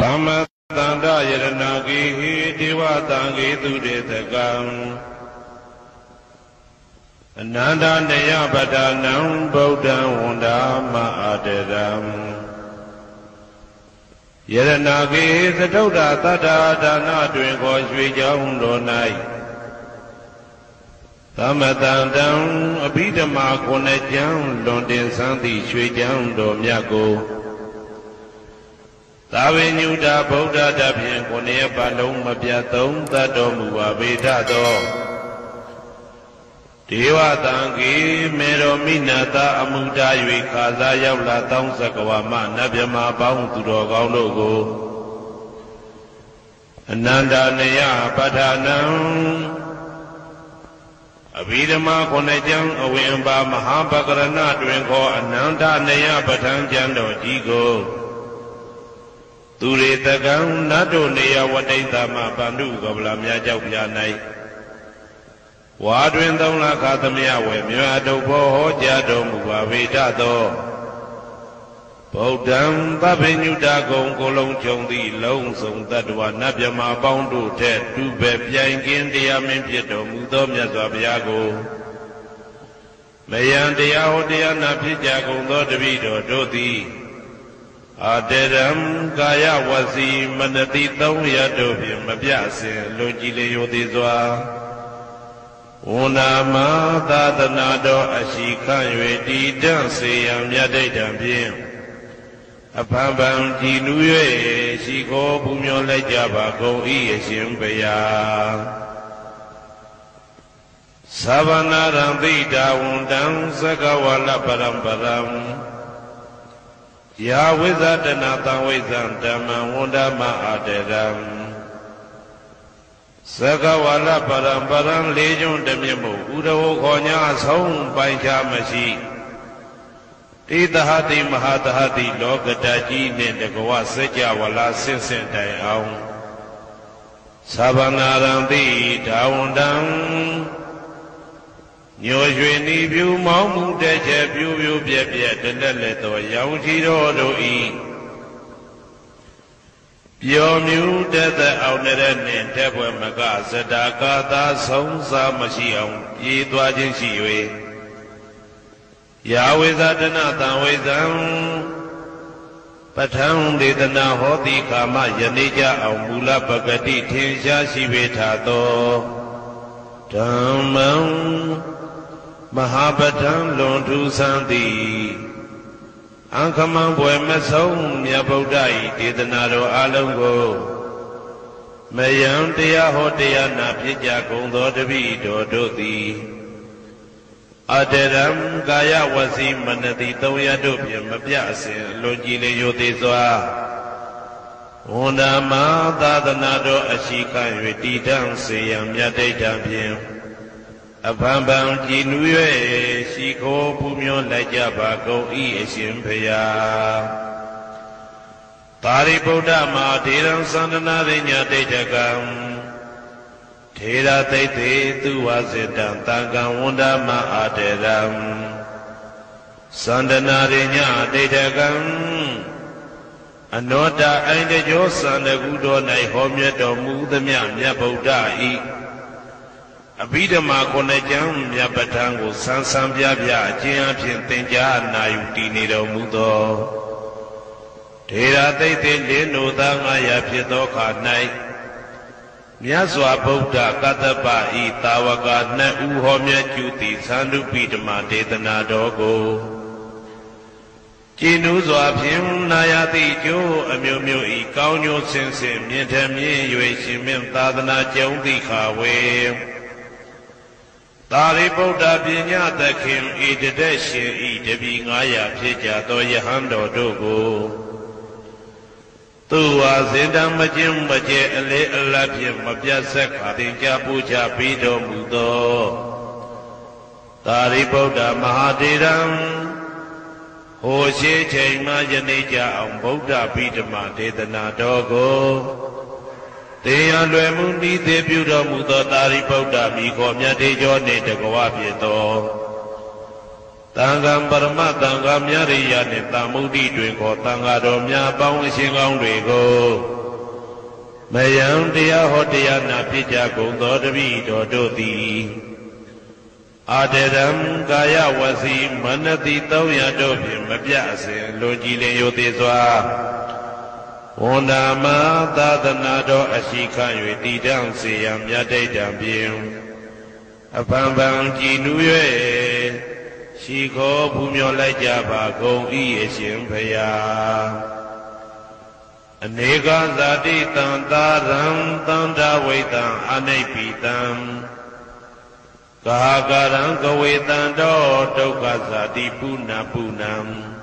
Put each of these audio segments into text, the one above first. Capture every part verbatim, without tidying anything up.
तमतंडा यरनागी ही दिवातांगी दूरे तकाम नंदा नया बदा नाम बोधा उन्दा मादराम यरनागी सदौरा तदा दाना दुन कोश्विजां दोनाई तमतंडा अभिधमा कोनेजां लोंडे सांधि श्विजां दोम्याको तावेन्युदा बोधा दाभिं कोने बालों मप्यातों तदों मुवावेदादो देवातांगी मेरो मिन्नता अमुदा युकाजा यावलातां सकवामा नभ्यमा बाहुं तुरोगाओं लोगो नंदा नया पधानां अभिधमा कोनेजं अवेंबा महापकरना द्वेंको नंदा नया पधां जंदो जीगो तुरे तकां नाटो नया वदैता मा बंधु कबला म्या जौक या नाई वा त्विन तौं ला खा तमया वे म्या दौ भो हो जा दो मुवा वेदा दो बौद्धं तपञ्ञुता गौं कोलों चौं थी लों सों तत्वा नभ्यमा पाउं तु थे तु बे प्याइन kin taya min phit do mu tho myat swa phaya ko mayan taya ho taya na phit ja gौं tho tapi do do thi आदेरम काया वसी मनती तौया दोभि मप्यासे लोजी ले योति स्वा ओना मा तातना दो अशी खां य्वे टीटं सेयं म्यादैतं पिं अफंबं जीनु य्वे शिखो भूम्यो लाई जा बा गौं ई अशिं भया सवनरं दीदावंतं सकवल परंपरं या विजातना तंविजं धम्मवुंडमा आदरं सकवाला परंपरं लेजों दम्यमो उरहो खोन्या सौं पाइछा मसी तीतहाति महातहाति लोकटाजी ने तगवा सजावला सिंसिं ताई आऊं सवनारं दीदावंतं न्योश्वेनी ब्यू मामुदे चे ब्यू ब्यू ब्ये ब्ये तंदले तो याऊंचीरो दोई ब्योम्यूदे ते आउनेरे ने ते बुए मगा सदाका ता सोंसा मशीआं ये द्वाजिंशीवे यावेजा तना तावेजां पठाऊं देतना होती कामा यनिजा आउंगुला बगती ठेंशा शिवे थातो धम्मं महापठं लोंधु सांधी आंखमां बोय में सौं म्या बौद्धाई देदनारो आलम को मयं तया हो तया ना फिजा गौं दो तपि दो दोति आदरं काया वसी मनती तौया दोभि मप्यासे लोजी ले योति स्वा ओना मा तातना दो अशी खां य्वे टीटं सेयं म्यादैतं पिं अफंबं जीनु य्वे शिखो भूम्यो लाई जा बा गौं ई अशिं भया तारि बौद्धमा धेरं सन्दनारिञ्ञा दैतकं धेरातैते तुवासितं तंगं वुंडमा आदरं सन्दनारिञ्ञा दैतकं अनोटा ऐनजो सन्दगुदो नाई होम्यतो मुदम्या म्या बौद्धा ई अभिधमा कोनेजं म्या पठं को सांसां प्या प्या अचिं अफिं तेंजा नायुति नेरो मुदो धेरातैते लेनोता माया फितो खा नाई म्या स्वा बौद्धा कतप्पा ई तावका नै उ हो म्या चुति सांदुपीठमा देतना दो को जिनु स्वा फिं नायाति जो अम्यो म्यो ई काउन्यो सिंसिं म्यें ठे म्यें य्वे शिमें तातना चौं दिखा वे तारि बौद्धा पिञ्ञा तखिं ई तदे शिं ई तपि नाया फिजा दो यहंदो दो को तुवा सिंतं मचिं मचे अले अला फिं मप्यासक खातिंजा पूजा पीदो मुदो तारि बौद्धा महाधीरं होशे छैमा यनेजा औं बौद्धा पीठमा देतना दो को तेया ल्वे मुनि ते प्युरो मुदो तारि बौद्धा मी को म्या देजो ने तगवा पितो Tangam Parma Tangam Yariya Netamudi Dwinko Tangadomya Bang Shingang Dwinko Mayam Diya Hotiya Napija Kundo Dvi Dodoti Aderam Kaya Wasi Manati Tawya Dobi Mabhyase Lojile Yoteswa Onama Tadanado Ashika Yeti Dansi Yamyade Dambim Apambang Jinuye Shiko Bumyo Laja Bako Iye Shimpaya Aneka Zati Tantaram Tantavaitam Anaipitam Kahakaram Kavaitam Doka Zati Puna Punam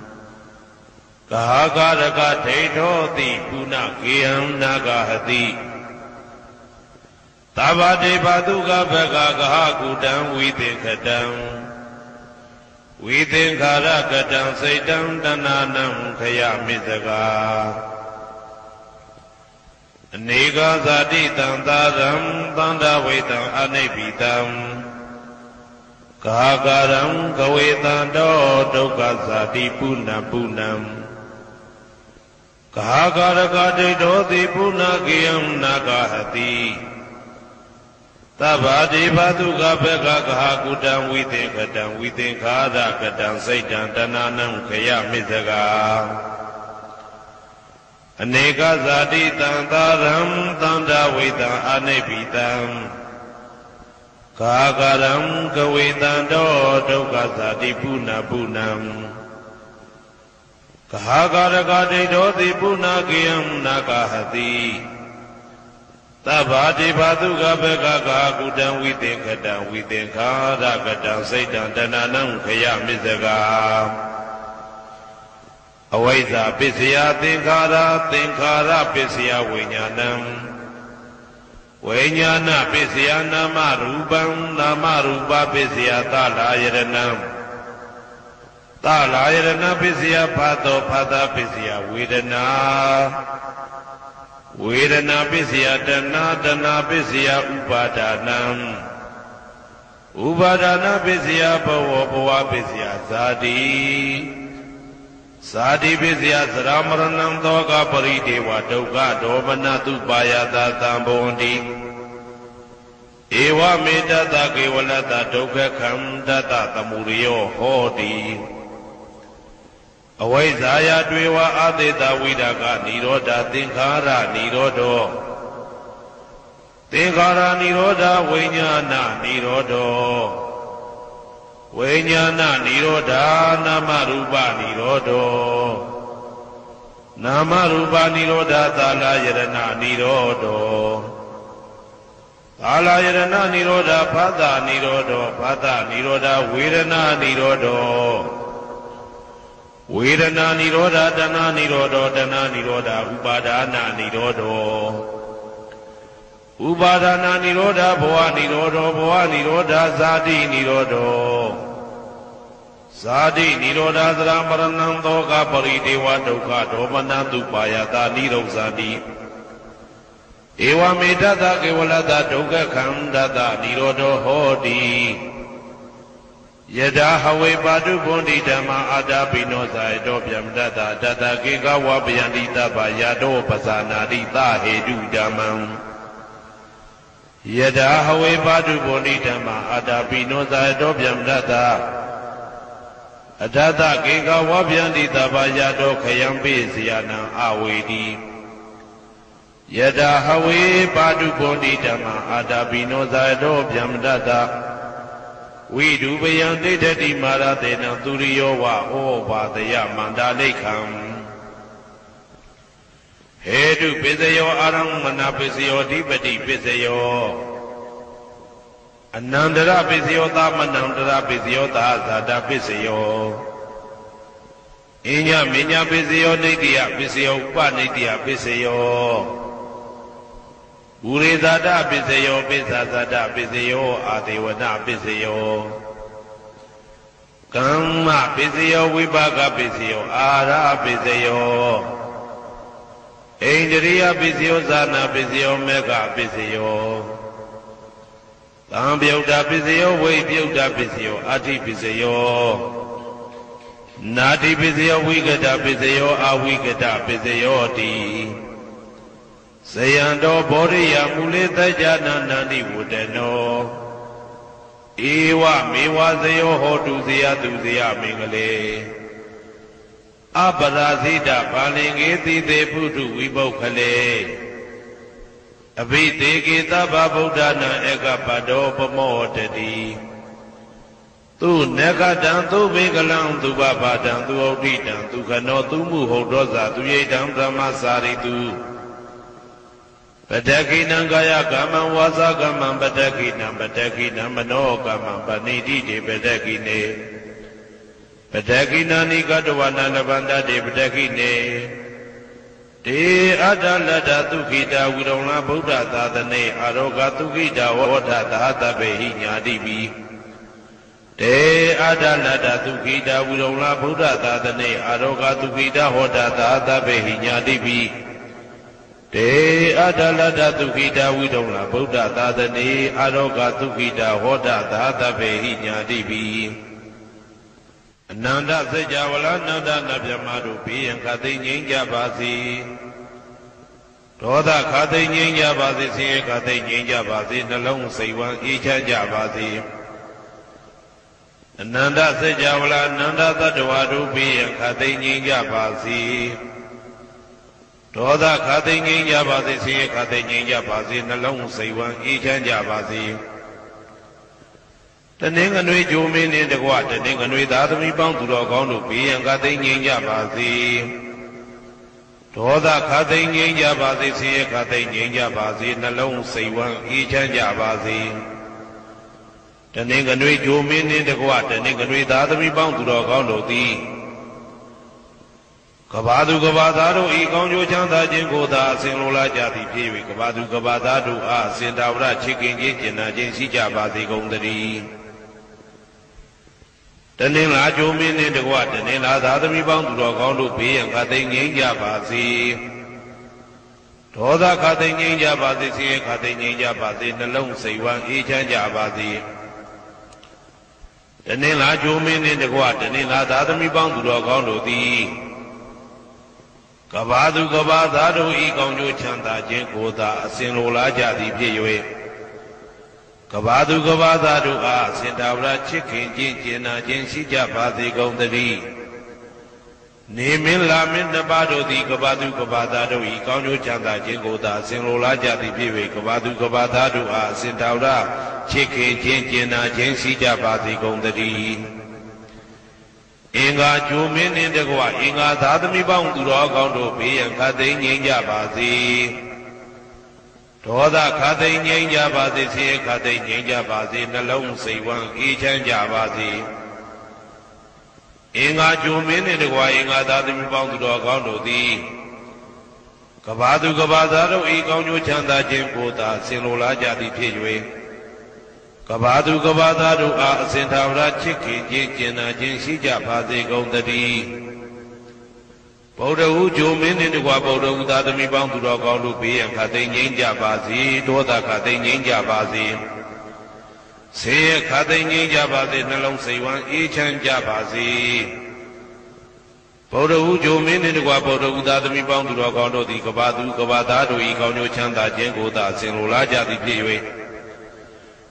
Kahakaraka Taitoti Puna Kiyam Nagahati Tavade Paduka Bhaka Kahakutam Videkatam Videnkara Katam Saitam Tananam Kayamidaka Aneka Zati Tantaram Tantavaitam Anaipitam Kahakaram Kavaitam Doka Zati Puna Punam Kahakaraka Taitoti Puna Kiyam Nagahati Tabadi Badu Gabaka Hakudan within Kadan within Kada Kadan Satan Tananam Kaya Mithaga Aneka Zadi Tantaram Tanda Witan Anepitam Kakaram Kawitan Dodo Kazadi Puna Punam Kakarakadi Dodi Puna Kiam Nakahati Tabadi Baduka Beka Kudan within Kadan within Kada Kadan Satan Dananam Kaya Mithaga Awaiza Pisia Tinkara Tinkara Pisia Winyanam Winyana Pisia Namarubam Namaruba Pisia Talayaranam Talayarana Pisia Pato Pada Pisia Widana Vedana Pisiya Dana Dana Pisiya Upadanam Upadana Pisiya Bhava Bhava Pisiya Sadi Sadi Pisiya Sramaranam Doka Parideva Doka Domana Tupaya Tata Bondi Eva Medata Kevalata Doka Kham Tata Tamuriyo Hodi Awaizaya Dweva Adeta Vidaka Niroda Tinkara Nirodo Tinkara Niroda Vinyana Nirodo Vinyana Niroda Namarupa Nirodo Namarupa Niroda Talayarana Nirodo Talayarana Niroda Pada Nirodo Pada Niroda Virana Nirodo Vedana Nirodha Dana Nirodho Dana Nirodha Upadana Nirodho Upadana Nirodha Bhava Nirodho Bhava Nirodha Zati Nirodho Zati Nirodha Sramaranam Doka Parideva Doka Domana Tupayata Nirozati Eva Medata Kevalata Doka Khandata Nirodho Hodi Yada Hawe Badu Bondi Dama Adabino Zaido Byamdata Dada Giga Wabyandita Bayado Pasanarita Hedu Damam Yada Hawe Badu Bondi Dama Adabino Zaido Byamdata Adada Giga Wabyandita Bayado Kayambeziana Awedi Yada Hawe Badu Bondi Dama Adabino Zaido Byamdata Vidubayan Dedati Maradena Turiyowa Obadaya Mandalekam Hedu Pisayo Arang Manapisiyo Dipati Pisayo Anandara Pisiyota Manandara Pisiyota Zada Pisiyo Inya Minya Pisiyo Nitya Pisiyo Upa Nitya Pisiyo Ure Zada Pisayo, Pisa Zada Pisayo, Adivana Pisayo Kamma Pisayo, Vibhaka Pisayo, Ara Pisayo Indriya Pisayo, Zana Pisayo, Mega Pisayo Tambyauta Pisayo, Vibhyauta Pisayo, Ati Pisayo Na di bizeyo wigada bizeyo awigada bizeyo di Sayando boriya muleta jana nani wudeno Iwa miwa zeyo hodu zeya du zeya mingale Abarazida palingeti de putu wibokale Abite kita babudana eka pado pomote di तू नेका दान तू बेगलां तू बाबा दान तू औटी दान तू कनो तू मुहोडोसा तू ये दाम समासारी तू बदकी नंगाया कमं वासा कमं बदकी नम बदकी नम नो कमं बनीदी दे बदकी ने बदकी नानी का दुवाना लबंदा दे बदकी ने दे आजाला दातु की दावुरोंना बुरा दादने आरोगा तु की दावोड़ा दादा बेही न्यादी बी Te adalada tukida ulola buddha dadane aroga tukida hoda dada behinya dibi. Te adalada tukida ulola buddha dadane aroga tukida hoda dada behinya dibi. Nanda sejawala nanda nabjamaru pi yang kati nyinja basi. Toda kati nyinja basi si kati nyinja basi nalong siwang ichanja basi. नंदा से जावला नंदा तटवारू भी खाते Ninja बाजी तोड़ा खाते Ninja बाजी सी खाते निंजा बाजी नलाऊं सेवां इचंजा बाजी तनेंग अनुई जोमें ने देखवा तनेंग अनुई दातमी पांग तुरा कांडू भी खाते निंजा बाजी तोड़ा खाते निंजा बाजी सी खाते निंजा बाजी नलाऊं सेवां इचंजा बाजी तनेंग अनुई जोमें ने देखवा तनेंग अनुई दातमी बांग तुरा कांड होती कबादू कबादारो एकांग जो चांदा जिनको दासिंगोला जाती पीवी कबादू कबादारो आसिंदावरा चिकिंजे जना जिनसी जाबादी कोंदरी तनेंग ला जोमें ने देखवा तनेंग ला दातमी बांग तुरा कांड होती अंगातेंगे जाबादी तोड़ा खातेंगे जाबादी सी खातेंगे जाबादी नलंग सेवां इचां जाबादी तने लाजो में ने देखवा तने लादादमी बांग तुरा कांड होती कबादू कबादारो एकांग जो चांदा जिनको दासिंगोला जाती पीवी कबादू कबादारो आसिंदावरा चिकिंजे जना जिनसी जाबादी कोंदरी नेमिल लामिल नबादो दी कबादू कबादारो एकांग जो चांदा जिनको दासिंगोला जाती पीवी कबादू कबादारो आसिंदावरा चिके चिंचना चिंसी जाबादी कोंदरी इंगा जोमें ने देखवा इंगा दादमी बांग तुरा कांडो भी अंगाते निंजा बाजी तोड़ा खाते निंजा बाजी सी खाते निंजा बाजी नलाऊं सेवां इचंजा बाजी इंगा जोमें ने देखवा इंगा दादमी बांग तुरा कांडो दी कबादू कबादारो एकांग जो चांदा जिनको दासिंगोला जाती पीवी कबादू कबादारू आसिंदावरा चिकिंजे जना जिनसी जाबादी कोंदरी बोरहु जोमें ने देखवा बोरहु दादमी बांग तुरा कांडो भी अंगाते निंजा बाजी तोड़ा खाते निंजा बाजी से खाते निंजा बाजी नलाऊं सेवां इचंजा बाजी बोरहु जोमें ने देखवा बोरहु दादमी बांग तुरा कांडो दी कबादू कबादारू एकांग जो चांदा जिनको दासिंगोला जाती पीवी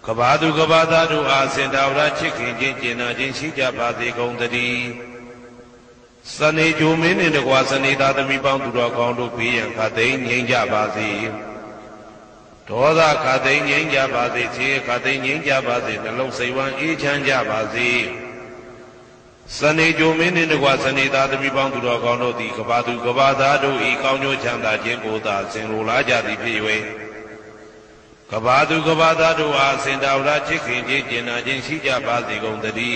कबादू कबादारू आसिंदावरा चिकिंजे जना जिनसी जाबादी कोंदरी सने जोमें ने देखवा सने दादमी बांग तुरा कांडो भी अंगाते निंजा बाजी तोड़ा खाते निंजा बाजी सी खाते निंजा बाजी नलाऊं सेवां इचंजा बाजी सने जोमें ने देखवा सने दादमी बांग तुरा कांडो दी कबादू कबादारू एकांग जो चांदा जिनको दासिंगोला जाती पीवी कबादू कबादारू आसिंदावरा चिकिंजे जना जिनसी जाबादी कोंदरी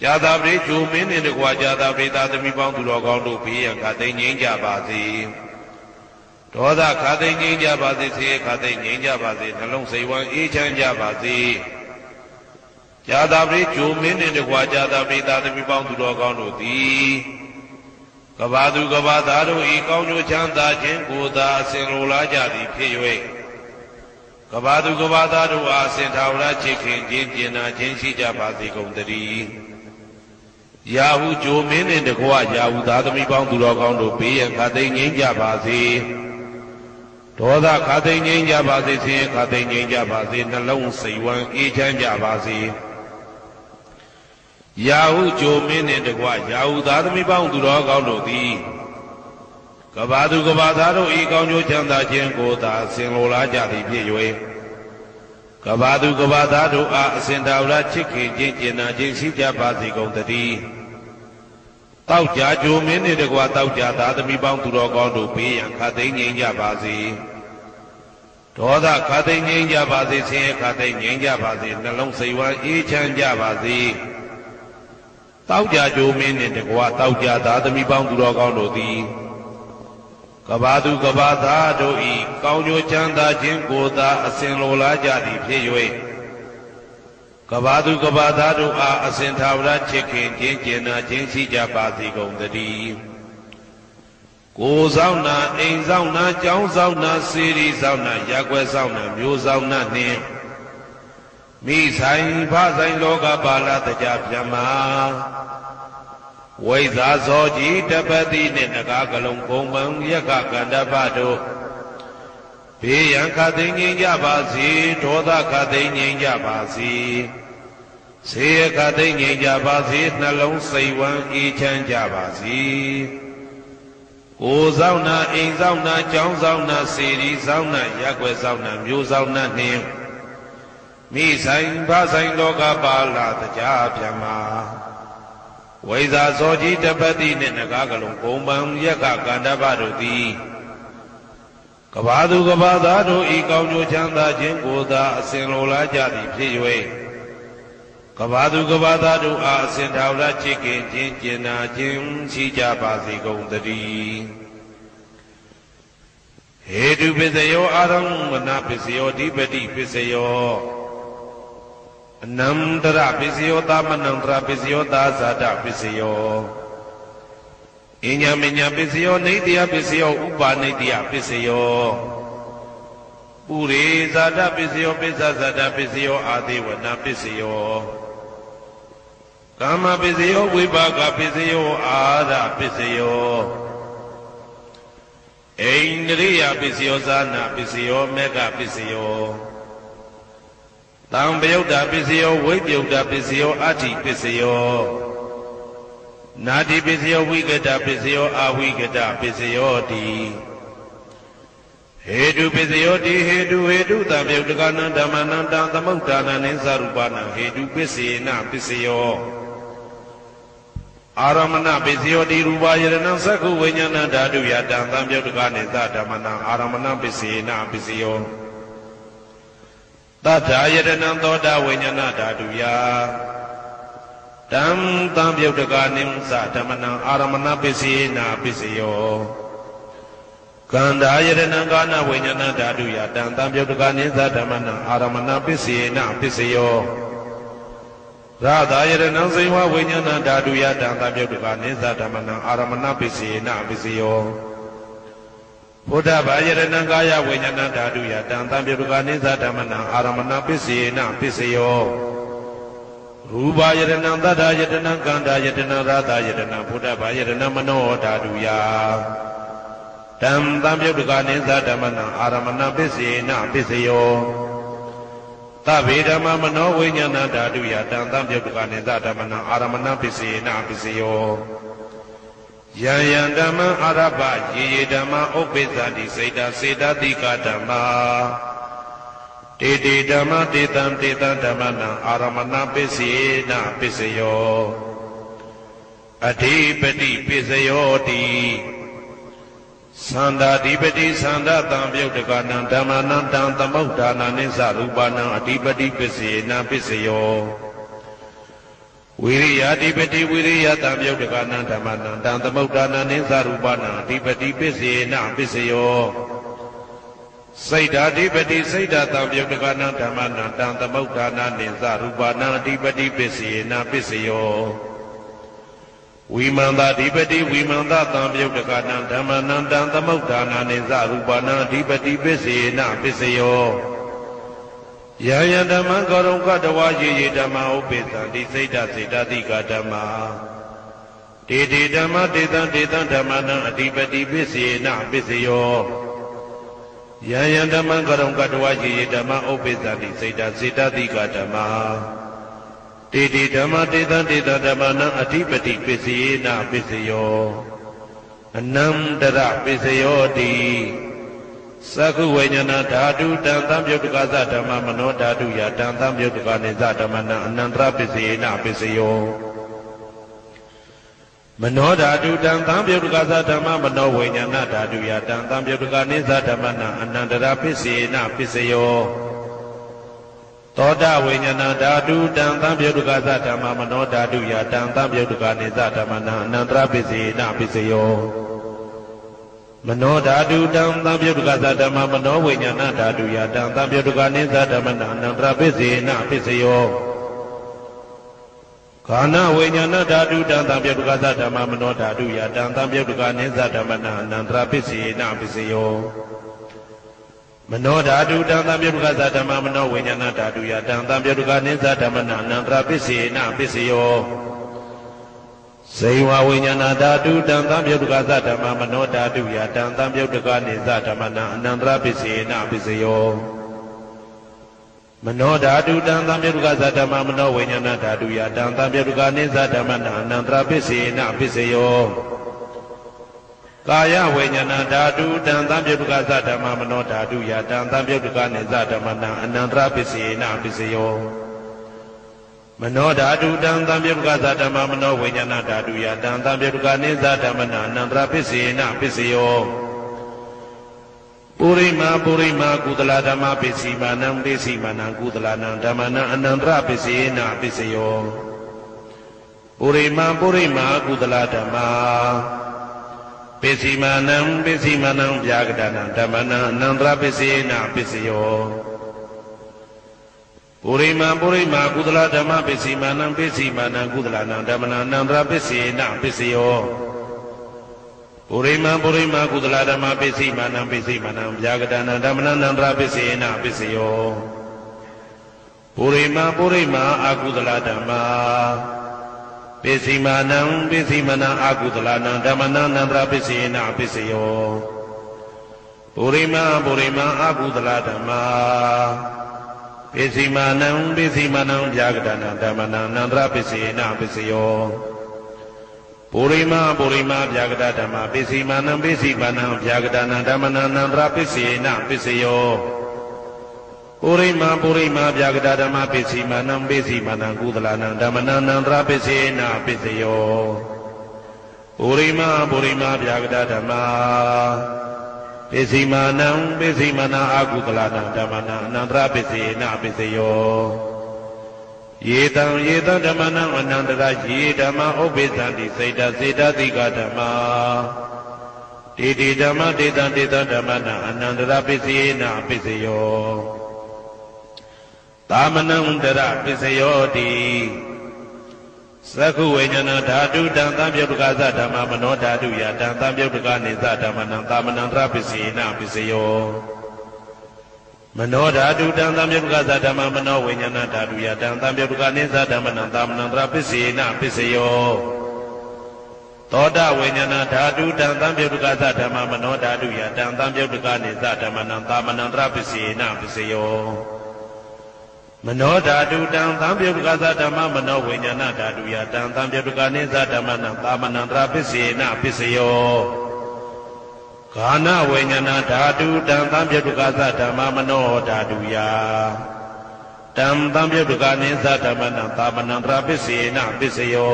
जादावरे जोमें ने देखवा जादावरे दादमी बांग तुरा कांडो भी अंगाते निंजा बाजी तोड़ा खाते निंजा बाजी सी खाते निंजा बाजी नलाऊं सेवां इचंजा बाजी जादावरे जोमें ने देखवा जादावरे दादमी बांग तुरा कांडो दी कबादू कबादारू एकांग जो चांदा जिनको दासिंगोला जाती पीवी कबादू कबादारू आसिंदावरा चिकिंजे जना जिनसी जाबादी कोंदरी याहू जो मैंने दिखवा याहू दादमी बांधु लोगों को पे खाते नहीं जा बाजे तोड़ा खाते नहीं जा बाजे से खाते नहीं जा बाजे न लों सेवां इचां जा बाजे याहू जो मैंने दिखवा याहू दादमी बांधु लोगों को दी कबादु कबादारो एकां जो चंदा चेंगो दासिंग लोला जाती भी जोए कबादु कबादारो आसेंडावला चिके जेंजेना जेंसी जा बाजी कौन दी ताऊ जा जो मैंने देखा ताऊ जा दादमी बांग तुरो कौन डूबे खाते नहीं जा बाजी तोड़ा खाते नहीं जा बाजी से खाते नहीं जा बाजी नलों सेवा इचां जा बाजी ताऊ जा जो मैंने देखा ताऊ जा दादमी बांग तुरो कौन दी कबादु कबादा जोई काउजो चंदा जिनको दा असें लोला जारी भेजोए कबादु कबादा जो आ असें थावरा चेकें जेंजेना जेंसी जा बाजी गोंदरी कोजाऊ ना एंजाऊ ना चाऊजाऊ ना सीरी जाऊ ना यागुएजाऊ ना म्यूजाऊ ना ने मीसाइन भाजाइन लोगा बाला तजा प्यामा वही दासो जी डबडी ने नगा गलों कोमंग यका कंडा बादो बेयं कादेंगे या बाजी तोड़ा कादेंगे या बाजी से कादेंगे या बाजी नलों सेवां इचां या बाजी कोजाऊ ना इंजाऊ ना चाऊजाऊ ना सीरी जाऊ ना यागुएजाऊ ना म्यूजाऊ ना ने मीसाइन भाजाइन लोगा बाला तजा प्यामा वैजा सोजी डबडी ने नगा गलों कोमंग यका कंडा बादो दी कबादु कबादा जो एकां जो चंदा जिनको दा असें लोला जाती भेजोए कबादु कबादा जो आसें थावरा चिके जेंजेना जेंसी जा बाजी गोंदरी हेतु पिसयो आरं मना पिसयो डीबडी पिसयो नंद्रा पिसियोता मनंद्रा पिसियोता साधा पिसियो इन्या मिन्या पिसियो नहीं दिया पिसियो उबा नहीं दिया पिसियो पूरे साधा पिसियो पिसा साधा पिसियो आदि वना पिसियो कामा पिसियो विभागा पिसियो आधा पिसियो इंद्रिया पिसियो साना पिसियो मेगा पिसियो ताम बेउदा पिसियो वही बेउदा पिसियो आधी पिसियो नादी पिसियो विगदा पिसियो आविगदा पिसियो दी हेतु पिसियो दी हेतु हेतु ताम बेउदा ना दमाना दां तमुदा ना निसारुबाना हेतु पिसेना पिसियो आरमना पिसियो दी रुबायरना सकु विन्याना दादु या दां ताम बेउदा निसा दमाना आरमना पिसेना पिसियो ताजायरनं तोड़ा विन्याना दादुया तम तम युद्धकानिम साधमनं आरमनं पिसीना पिसियो कंदायरनं गाना विन्याना दादुया तम तम युद्धकानिम साधमनं आरमनं पिसीना पिसियो राधायरनं सेवा विन्याना दादुया तम तम युद्धकानिम साधमनं आरमनं पिसीना पिसियो बुद्धा बायरनं गाया विन्याना दादुया दांतां बेरुगाने जाधमना आरमना पिसेना पिसेयो रूबायरनं दादायरनं गांधायरनं राधायरनं बुद्धा बायरनं मनो दादुया दांतां बेरुगाने जाधमना आरमना पिसेना पिसेयो तावेदमा मनो विन्याना दादुया दांतां बेरुगाने जाधमना आरमना पिसेना पिसेयो यां धम्म आरबा ये धम्म उपेदादि सेदा सेदा दिका धम्म तेते धम्म तेतं तेतं धम्म न आरमना पिसेना पिसयो अधिपति पिसयो दी संदाधिपति संदातं व्युत्कानं धम्मनं तं तमुदानं निसारुबानं अधिपति पिसेना पिसयो विरियाधिपति विरियातां व्युत्कानं धम्मनं तं तमुदानं निसारुबानं अधिपति पिसेना पिसयो सैदाधिपति सैदातां व्युत्कानं धम्मनं तं तमुदानं निसारुबानं अधिपति पिसेना पिसयो विमानदाधिपति विमानदातां व्युत्कानं धम्मनं तं तमुदानं निसारुबानं अधिपति पिसेना पिसयो यां धम्म गौरव का दवा ये ये धम्म उपेता दिसेदा सेदा दिका धम्म दे दे दम दे दं दे दं दम न अधिपति बिसे ना बिसेयो यं दम करम कटवा ये दम उपजाति सेटा सेटा दी का दम दे दे दम दे दं दे दं दम न अधिपति बिसे ना बिसेयो अनंतरा बिसेयो दी सखु वैज्ञान धातु दंतम युक्तकाज दम मनो धातु या दंतम युक्तका निज दम न अनंतरा बिसे ना बिसेयो मनो धातु दंतम व्युत्कास धर्म मनो विज्ञान धातु या दंतम व्युत्का निज धर्म न अनंतरा पिसेन पिसयो तोदा विज्ञान धातु दंतम व्युत्कास धर्म मनो धातु या दंतम व्युत्का निज धर्म न अनंतरा पिसेन पिसयो मनो धातु दंतम व्युत्कास धर्म मनो विज्ञान धातु या दंतम व्युत्का निज धर्म न अनंतरा पिसेन पिसयो खाना विज्ञान धातु दंतम व्युत्कास धर्म मनो धातु या दंतम व्युत्का निज धर्म न अनंतरा पिसेन पिसयो मनो धातु दंतम व्युत्कास धर्म मनो विज्ञान धातु या दंतम व्युत्का निज धर्म न अनंतरा पिसेन पिसयो सेवा विज्ञान धातु दंतम व्युत्कास धर्म मनो धातु या दंतम व्युत्का निज धर्म न अनंतरा पिसेन पिसयो मनो धातु दंतम व्युत्कास धर्म मनो विज्ञान धातु या दंतम व्युत्का निज धर्म न अनंतरा पिसेन पिसयो काय विज्ञान धातु दंतम व्युत्कास धर्म मनो धातु या दंतम व्युत्का निज धर्म न अनंतरा पिसेन पिसयो मनो धातु दंतम व्युत्कास धर्म मनो विज्ञान धातु या दंतम व्युत्का निज धर्म न अनंतरा पिसेन पिसयो पूरीमा पूरीमा कूतला धम पिसीमा नम देसीमा न कूतला न धम न अनंतरा पिसे ना पिसयो पूरीमा पूरीमा कूतला धम पिसीमा नम पिसीमा नम व्यागदा न धम न अनंतरा पिसे ना पिसयो पूरीमा पूरीमा कूतला धम पिसीमा नम पिसीमा न कूतला न धम न अनंतरा पिसे ना पिसयो पुरीमा पुरीमा कुदला धमा पिसीमा न पिसीमा न व्यागदा न धम न अनंतरा पिसेन पिसयो पुरीमा पुरीमा आकुदला धमा पिसीमा न पिसीमा न आकुदला न धम न अनंतरा पिसेन पिसयो पुरीमा पुरीमा आकुदला धमा पिसीमा न पिसीमा न व्यागदा न धम न अनंतरा पिसेन पिसयो पूरीमा पूरीमा व्यागदा धम पिसीमा न पिसीमा न व्यागदा न धम न अनंतरा पिसेन पिसयो पूरीमा पूरीमा व्यागदा धम पिसीमा न पिसीमा न कूतला न धम न अनंतरा पिसेन पिसयो पूरीमा पूरीमा व्यागदा धम पिसीमा न पिसीमा न आकूतला न धम न अनंतरा पिसेन पिसयो ये तम ये तम धम न अनंतरा ये धम उपजाति सेटा सेटा दी का धम दे धम दे तम दे तम धम न अनंतरा पिसेन पिसयो ताम अनंतरा पिसयो दी सखु विज्ञान धातु दंतम व्युत्कास धम मनो धातु या दंतम व्युत्का निज धम न ताम अनंतरा पिसेन पिसयो मनो धातु दंतम व्युत्कास धम मनो विज्ञान धातु या दंतम व्युत्का निज धम न धम न अनंतरा पिसेन पिसयो तोदा विज्ञान धातु दंतम व्युत्कास धम मनो धातु या दंतम व्युत्का निज धम न धम न अनंतरा पिसेन पिसयो मनो धातु दंतम व्युत्कास धम मनो विज्ञान धातु या दंतम व्युत्का निज धम न धम न अनंतरा पिसेन पिसयो खाना विज्ञान धातु दंतम व्युत्कास धम मनो धातु या दंतम व्युत्का निज धम न धम न अनंतरा पिसेन पिसयो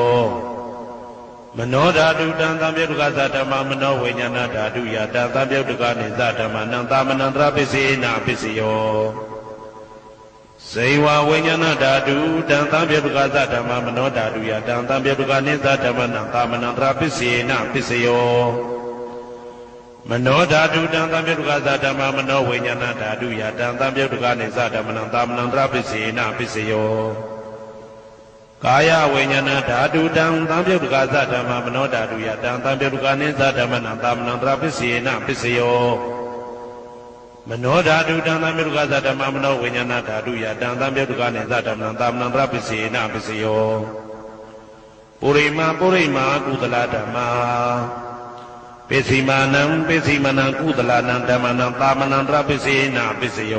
मनो धातु दंतम व्युत्कास धम मनो विज्ञान धातु या दंतम व्युत्का निज धम न धम न अनंतरा पिसेन पिसयो सेवा विज्ञान धातु दंतम व्युत्कास धम मनो धातु या दंतम व्युत्का निज धम न धम न अनंतरा पिसेन पिसयो मनो धातु दंतम व्युत्कास धम मनो विज्ञान धातु या दंतम व्युत्का निज धम न धम न अनंतरा पिसेन पिसयो काय विज्ञान धातु दंतम व्युत्कास धम मनो धातु या दंतम व्युत्का निज धम न धम न अनंतरा पिसेन पिसयो मनो धातु दंतम व्युत्कास धम मनो विज्ञान धातु या दंतम व्युत्का निज धम न धम न अनंतरा पिसेन पिसयो ปุริมาปุริมากุศลธรรมาเปสิมานังเปสิมานังกุศลานังธรรมานังตามานังราปิเสนาปิเสโย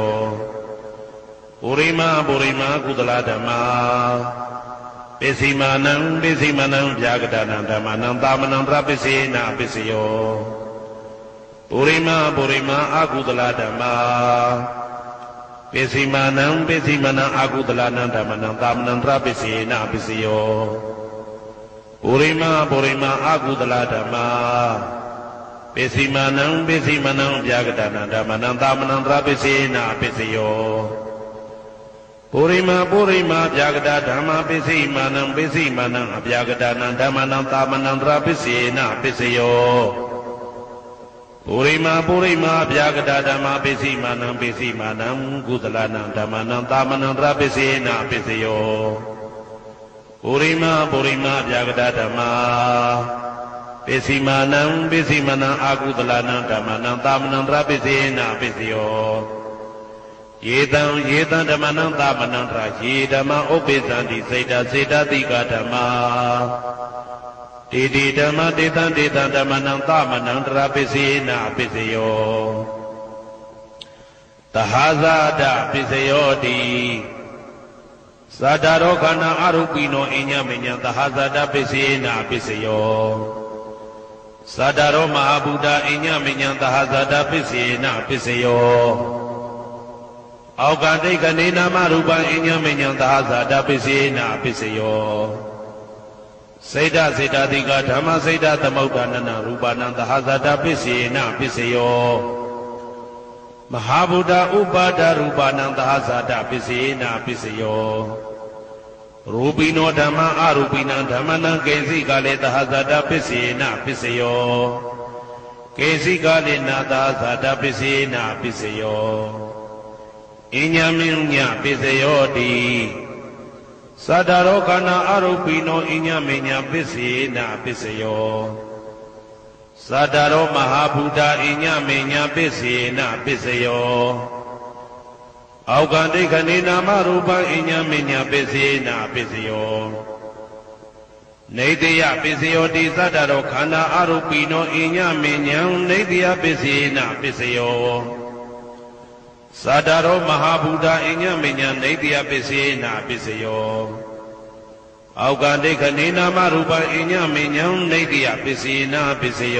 ปุริมาปุริมากุศลธรรมาเปสิมานังเปสิมานังยากดานังธรรมานังตามานังราปิเสนาปิเสโยปุริมาปุริมาอากุศลธรรมาเปสิมานังเปสิมานังอากุศลานังธรรมานังตามานังราปิเสนาปิเสโยปุริมาปุริมาอากุศลธรรมาเปสิมานังเปสิมานังยากดานังธรรมานังตามานังราปิเสนาปิเสโยปุริมาปุริมาอภยากตะธรรมาปิสิมานังปิสิมานังอภยากตะนังธรรมานังตามานังราปิเสนาปิเสโยปุริมาปุริมาอภยากตะธรรมาปิสิมานังปิสิมานังกุศลานังธรรมานังตามานังราปิเสนาปิเสโยปุริมาปุริมาอภยากตะธรรมาปิสิมานังปิสิมานังอกุศลานังธรรมานังตามานังราปิเสนาปิเสโยเยตังเยตังธรรมนังตามนังราเยธรรมอุปปิสันติเสดาเสดาติกาธรรมาติติธรรมติตังติตังธรรมนังตามนังราปิเสนาปิเสโยตหาสาดาปิเสโยติสาดาโรคานาอรูปิโนอิญญมิญญตหาสาดาปิเสนาปิเสโยสาดาโรมหาบุตาอิญญมิญญตหาสาดาปิเสนาปิเสโยอากาเดกเนนามารูปังอิญญมิญญตหาสาดาปิเสนาปิเสโยเสดาเสดาติกาธรรมเสดาตมุฏฐานังรูปานังตหาสาดาปิเสนาปิเสโยมหาบุตาอุปาทารูปานังตหาสาดาปิเสนาปิเสโยรูปิโนธรรมอรูปินังธรรมนังเกสิกาเลตหาสาดาปิเสนาปิเสโยเกสิกาเลนาตหาสาดาปิเสนาปิเสโยอิญญมิญญปิเสโยติสัทธาโรคานาอรูปิโนอิญญมิญญปิเสนาปิเสโยสัทธาโรมหาภูตาอิญญมิญญปิเสนาปิเสโยอากาเดกเนนามารูปังอิญญมิญญปิเสนาปิเสโยนิติยปิเสโยติสัทธาโรคานาอรูปิโนอิญญมิญญนิติยปิเสนาปิเสโยสัตตาโรมหาบุตาอิญญมิญญนิติยปิเสนาปิเสโยอากาเดกเนนามารูปังอิญญมิญญนิติยปิเสนาปิเสโย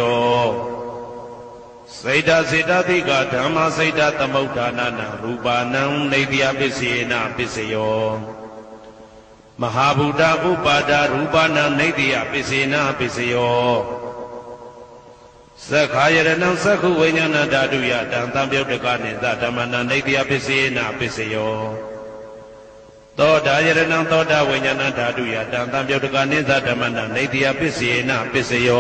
เสดาเสดาติกาธรรมเสดาตมุฏฐานังรูปานังนิติยปิเสนาปิเสโยมหาบุตาอุปาทารูปานังนิติยปิเสนาปิเสโยสักขายรณังสักขุวิญญาณธาตุยะตังตัมปยุตตกะนิตะธรรมนังนิติยปิเสนาปิเสโยโตทายรณังโตทวิญญาณธาตุยะตังตัมปยุตตกะนิตะธรรมนังนิติยปิเสนาปิเสโย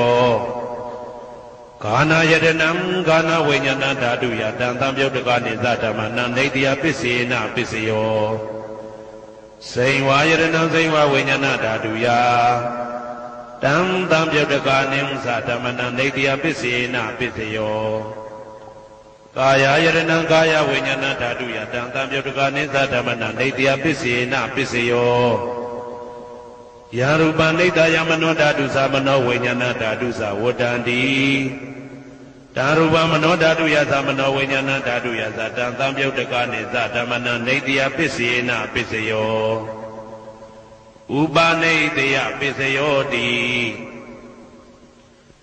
ฆานายรณังฆานวิญญาณธาตุยะตังตัมปยุตตกะนิตะธรรมนังนิติยปิเสนาปิเสโยสังวายรณังสังวาวิญญาณธาตุยะตัมตัมปยุตตกะนิงสะธรรมนังนิติยปิเสนาปิเสโยกายายรณังกายวิญญาณธาตุยะตัมตัมปยุตตกะนิสะธรรมนังนิติยปิเสนาปิเสโยยารูปังนิตายมโนธาตุสามโนวิญญาณธาตุสาวัฏันติตารูปังมโนธาตุยะสามโนวิญญาณธาตุยะสะตัมตัมปยุตตกะนิสะธรรมนังนิติยปิเสนาปิเสโยอุปาเนติยปิเสโยติ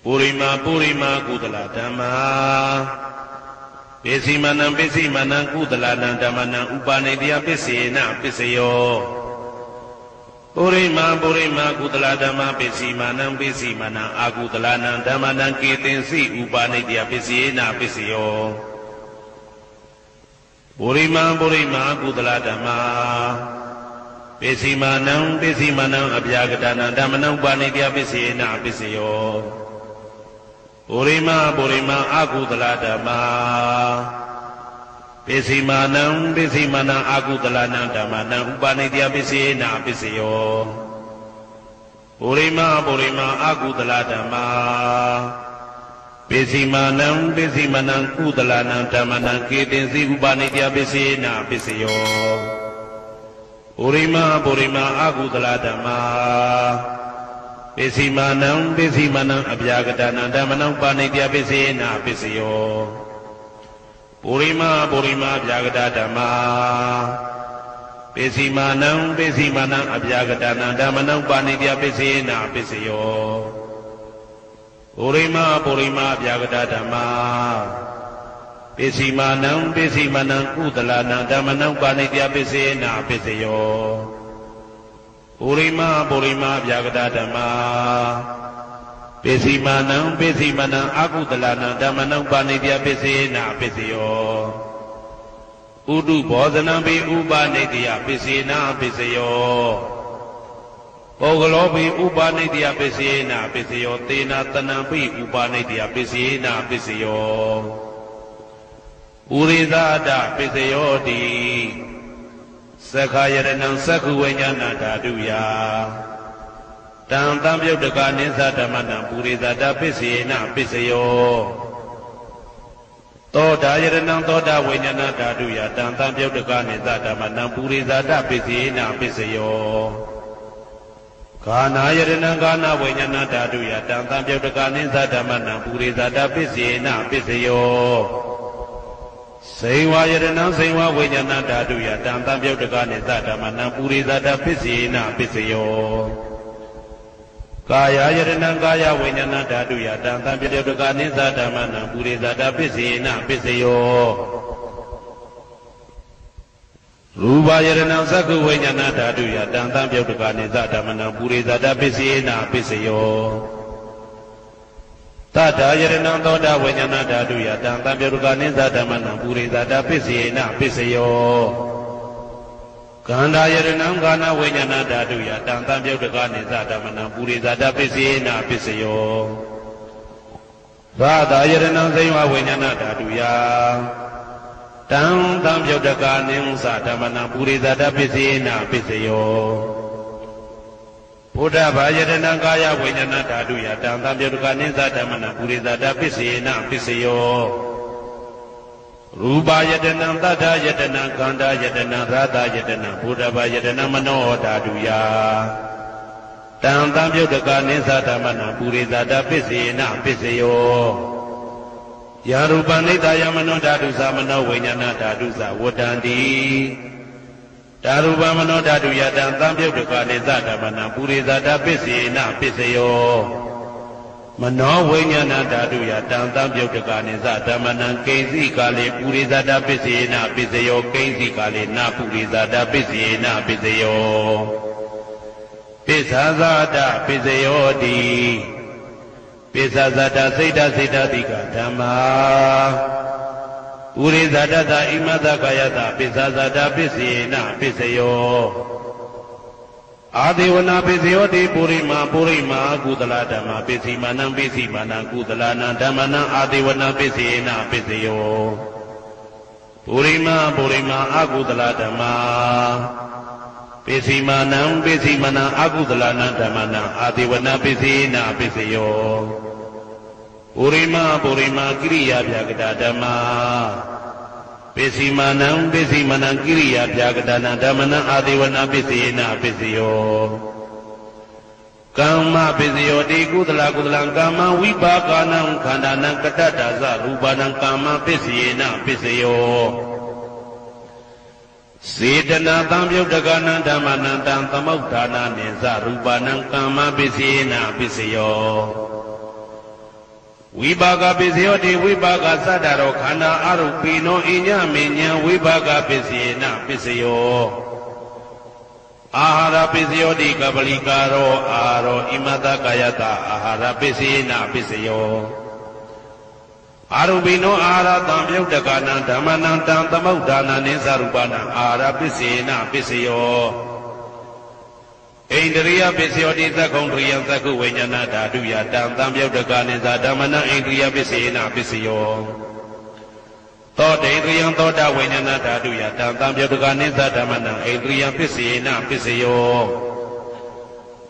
ปุริมาปุริมากุศลธรรมาปิสิมานังปิสิมานังกุศลานังธรรมานังอุปาเนติยปิเสนาปิเสโยปุริมาปุริมากุศลธรรมาปิสิมานังปิสิมานังอกุศลานังธรรมานังเกตินสิอุปาเนติยปิเสนาปิเสโยปุริมาปุริมากุศลธรรมาปิสิมานังปิสิมานังอภยากตะนังธรรมนังอุปาเนติยปิเสนาปิเสโยปุริมาปุริมาอากุศลธรรมาปิสิมานังปิสิมานังอากุศลานังธรรมานังอุปาเนติยปิเสนาปิเสโยปุริมาปุริมาอากุศลธรรมาปิสิมานังปิสิมานังกุศลานังธรรมานังเกตินสิอุปาเนติยปิเสนาปิเสโยปุริมาปุริมาอากุศลธรรมา बेसी मानऊ बेसी मानऊ अभ्यागता नादा मनऊ पाने दिया बेसे ना बेसियो पूरी मां पूरी मां अभ्यागता धमा बेसी मानऊ बेसी मानऊ अभ्यागता नादा मनऊ पाने दिया बेसे ना बेसियो पूरी मां पूरी मां अभ्यागता धमा बेसी मानऊ बेसी मानऊ उतला नादा मनऊ पाने दिया बेसे ना बेसियो पूरी मां पूरी मां अभ्यागता धमा बेसी मानऊ बेसी माना आकुतला नादा मनऊ पाने दिया बेसे ना बेसियो उडू बोधना भी उबाने दिया बेसे ना बेसियो ओगलो भी उबाने दिया बेसे ना बेसियो तेना तना भी उबाने दिया बेसे ना बेसियो पूरी दादा बेसियो दी सखायरना सखु विज्ञाना धातुया तांतां व्युटका निसा धमना पूरी दादा पिसेना पिसयो तोदायरना तोदा विज्ञाना धातुया तांतां व्युटका निसा धमना पूरी दादा पिसेना पिसयो गानायरना गाना विज्ञाना धातुया तांतां व्युटका निसा धमना पूरी दादा पिसेना पिसयो सेवा यरना सेवा वैजना धातु या तांतां व्युटका निसा धमना पूरी दादा पिसेना पिसयो काया यरना काया वैजना धातु या तांतां व्युटका निसा धमना पूरी दादा पिसेना पिसयो रूपा यरना सखु वैजना धातु या तांतां व्युटका निसा धमना पूरी दादा पिसेना पिसयो तादा यरना तोदा विज्ञाना धातु या तांतां व्युटका निसा धमना पूरी दादा पिसेना पिसयो गंधा यरना गाना विज्ञाना धातु या तांतां व्युटका निसा धमना पूरी दादा पिसेना पिसयो राधा यरना सेवा विज्ञाना धातु या तांतां व्युटका निसा धमना पूरी दादा पिसेना पिसयो बुद्ध भाजरना काया विज्ञाना धातु या तांतां व्युटका निसा धमना पूरी दादा पिसेना पिसयो रूपा यतना तादा यतना गंधा यतना राधा यतना बुद्ध भाजरना मनो धातु या तांतां व्युटका निसा धमना पूरी दादा पिसेना पिसयो या रूपा निदाय मनो धातु सा मनो विज्ञाना धातु सा वदांती दारुबा मनो धातु या तांतां व्युटका निसा धमना पूरी दादा पिसेना पिसयो मनो विज्ञाना धातु या तांतां व्युटका निसा धमना कैसी काले पूरी दादा पिसेना पिसयो कैसी काले ना पूरी दादा पिसेना पिसयो पिसा दादा पिसयो दी पिसा दादा सेदा सेदा दिका धमा पूरी दादा दा इमा दा काया दा पिसा दादा पिसेना पिसयो आदिवना पिसयो दी पूरी मां पूरी मां कुतला धमा पिसी माना पिसी माना कुतला ना धमना आदिवना पिसेना पिसयो पूरी मां पूरी मां आकुतला धमा पिसी माना पिसी माना आकुतला ना धमना आदिवना पिसेना पिसयो पूरी मां पूरी मां क्रिया अभ्यागता धमा बेसी माना बेसी माना क्रिया अभ्यागता ना धमना आदिवना पिसेना पिसयो काम पिसयो दी कुतला कुतला काम विभागाना खंडाना कटाटा सा रूपाना काम पिसेना पिसयो सेदना तांव्युटका ना धमना तांतमौधाना ने सा रूपाना काम पिसेना पिसयो विभागा पिसयो दी विभागा साधारो खाना आरोपीनो इन्या मेन्या विभागा पिसेना पिसयो आहारा पिसयो दी कबलिकारो आरो इमादा कायता आहारा पिसेना पिसयो आरोपीनो आहारा तांव्युटकाना धमना तांतमौधाना ने सारूपाना आहारा पिसेना पिसयो इंद्रिया पिसयो दी सखौंद्रिया सखु विज्ञाना धातु या तांतां व्युटका निसा धमना इंद्रिया पिसेना पिसयो तोदेन्द्रिया तोदा विज्ञाना धातु या तांतां व्युटका निसा धमना इंद्रिया पिसेना पिसयो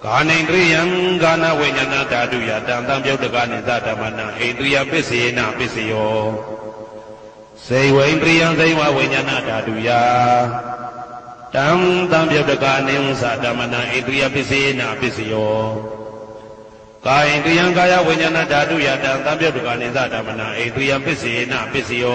गानेन्द्रिया गाना विज्ञाना धातु या तांतां व्युटका निसा धमना इंद्रिया पिसेना पिसयो सेवेन्द्रिया सेवा विज्ञाना धातु या तांतां व्युटका निसा धमना इंद्रिया पिसेना पिसयो का इंद्रियं काया विज्ञान धातु यातं तव्यदुकानि सदमना इंद्रियं पिसेना पिसियो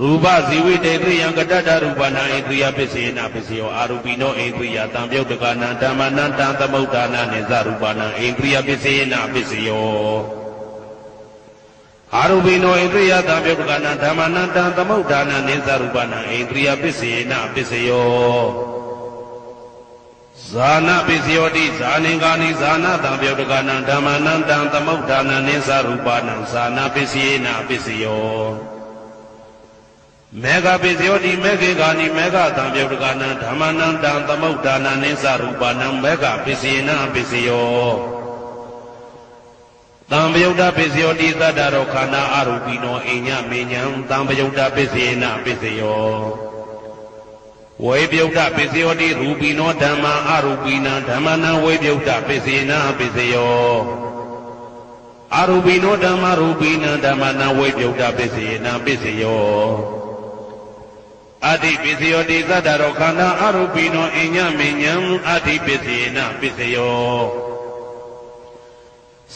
रूप जीवित इंद्रियं कटटा रूपाना इंद्रियं पिसेना पिसियो आरूपिनो इंद्रियं तव्यदुकाना धमना तमुदाना निसारूपाना इंद्रियं पिसेना पिसियो आरूपिनो इंद्रियं तव्यदुकाना धमना तमुदाना निसारूपाना इंद्रियं पिसेना पिसियो जाना पिसियोटी जाने गानी जाना तव्यदुकाना धमना तमुदाना निसारूपाना जाना पिसेना पिसियो मेघा पिस्योटी मेघे गानी मेघा तव्यदुकाना धमना तमुदाना निसारूपाना मेघा पिसेना पिसियो तम्बयुटा पिस्योटी तदारो खाना आरूपिनो इन्या मेन्यं तम्बयुटा पिसेना पिसियो वैव्युटा पिस्योटी रूपिनो धमा आरूपिना धमना वैव्युटा पिसेना पिसियो आरूपिनो धमा रूपिना धमना वैव्युटा पिसेना पिसियो आदि पिस्योटी तदारो खाना आरूपिनो इन्या मेन्यं आदि पिसेना पिसियो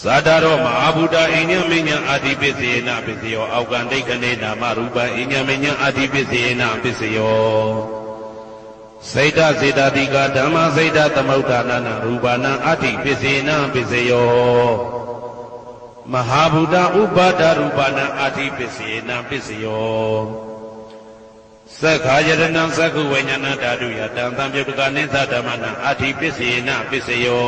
साधारो महाभूता इन्या मेन्या आदि पिसेना पिसियो औकांडिकने नाम रूपा इन्या मेन्या आदि पिसेना पिसियो सैदा सैदादिका धम्मा सैदा तमौदाना रूपाना आदि पिसेना पिसियो महाभूता उपादा रूपाना आदि पिसेना पिसियो सखायरन सखुवैज्ञान धातु यातं तव्यदुकानि सदमना आदि पिसेना पिसियो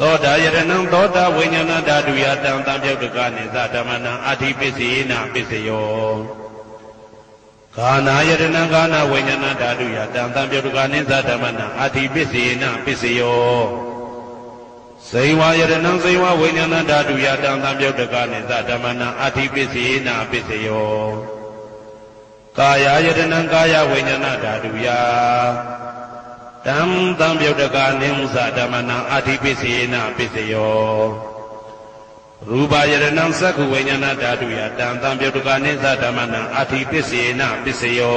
तोदा यरनं तोदा विज्ञान धातु यातं तव्यदुकानि सदमना आदि पिसेना पिसियो गाना यरनं गाना विज्ञान धातु यातं तव्यदुकानि सदमना आदि पिसेना पिसियो सैवा यरनं सैवा विज्ञान धातु यातं तव्यदुकानि सदमना आदि पिसेना पिसियो काया यरनं काया विज्ञान धातु या तं तव्यदुकानिं सदमना आदि पिसेना पिसियो रूपा यरनं सखुवैज्ञान धातु यातं तव्यदुकानि सदमना आदि पिसेना पिसियो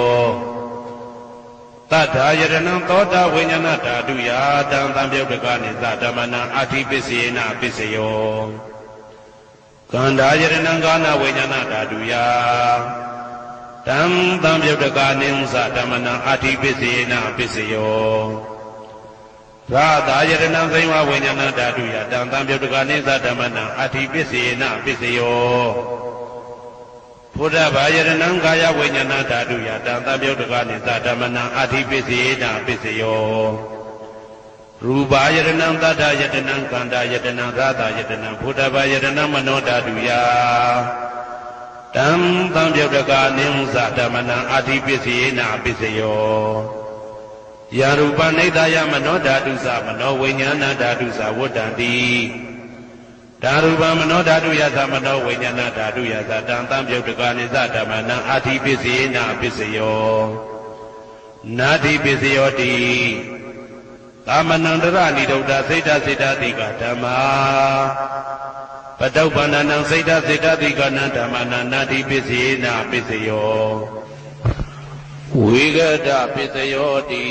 तद्धा यरनं तोदा विज्ञान धातु यातं तव्यदुकानि सदमना आदि पिसेना पिसियो गंधा यरनं गाना विज्ञान धातु या तं तव्यदुकानिं सदमना आदि पिसेना पिसियो राधा यरनं सैवा विज्ञान धातु यातं तव्यदुकानि सदमना आदि पिसेना पिसियो फुडभा यरनं काया विज्ञान धातु यातं तव्यदुकानि सदमना आदि पिसेना पिसियो रूपा यरनं तद्धा यरनं गंधा यरनं राधा यरनं फुडभा यरनं मनो धातु या तं तव्यदुकानिं सदमना आदि पिसेना पिसियो या रूपा नैदाया मनो धातु सा मनो विज्ञान धातु सा वदन्ति ता रूपा मनो धातु या सा मनो विज्ञान धातु या सा तं तव्यदुकानि सदमना आदि पिसेना पिसियो नादि पिस्योति कामनन्दरा निरुद्धा सैदा सैदादिका धम्मा पदौपन्ननं सैदा सैदादिका धम्मना नादि पिसेना पिसियो विगत पिसयोति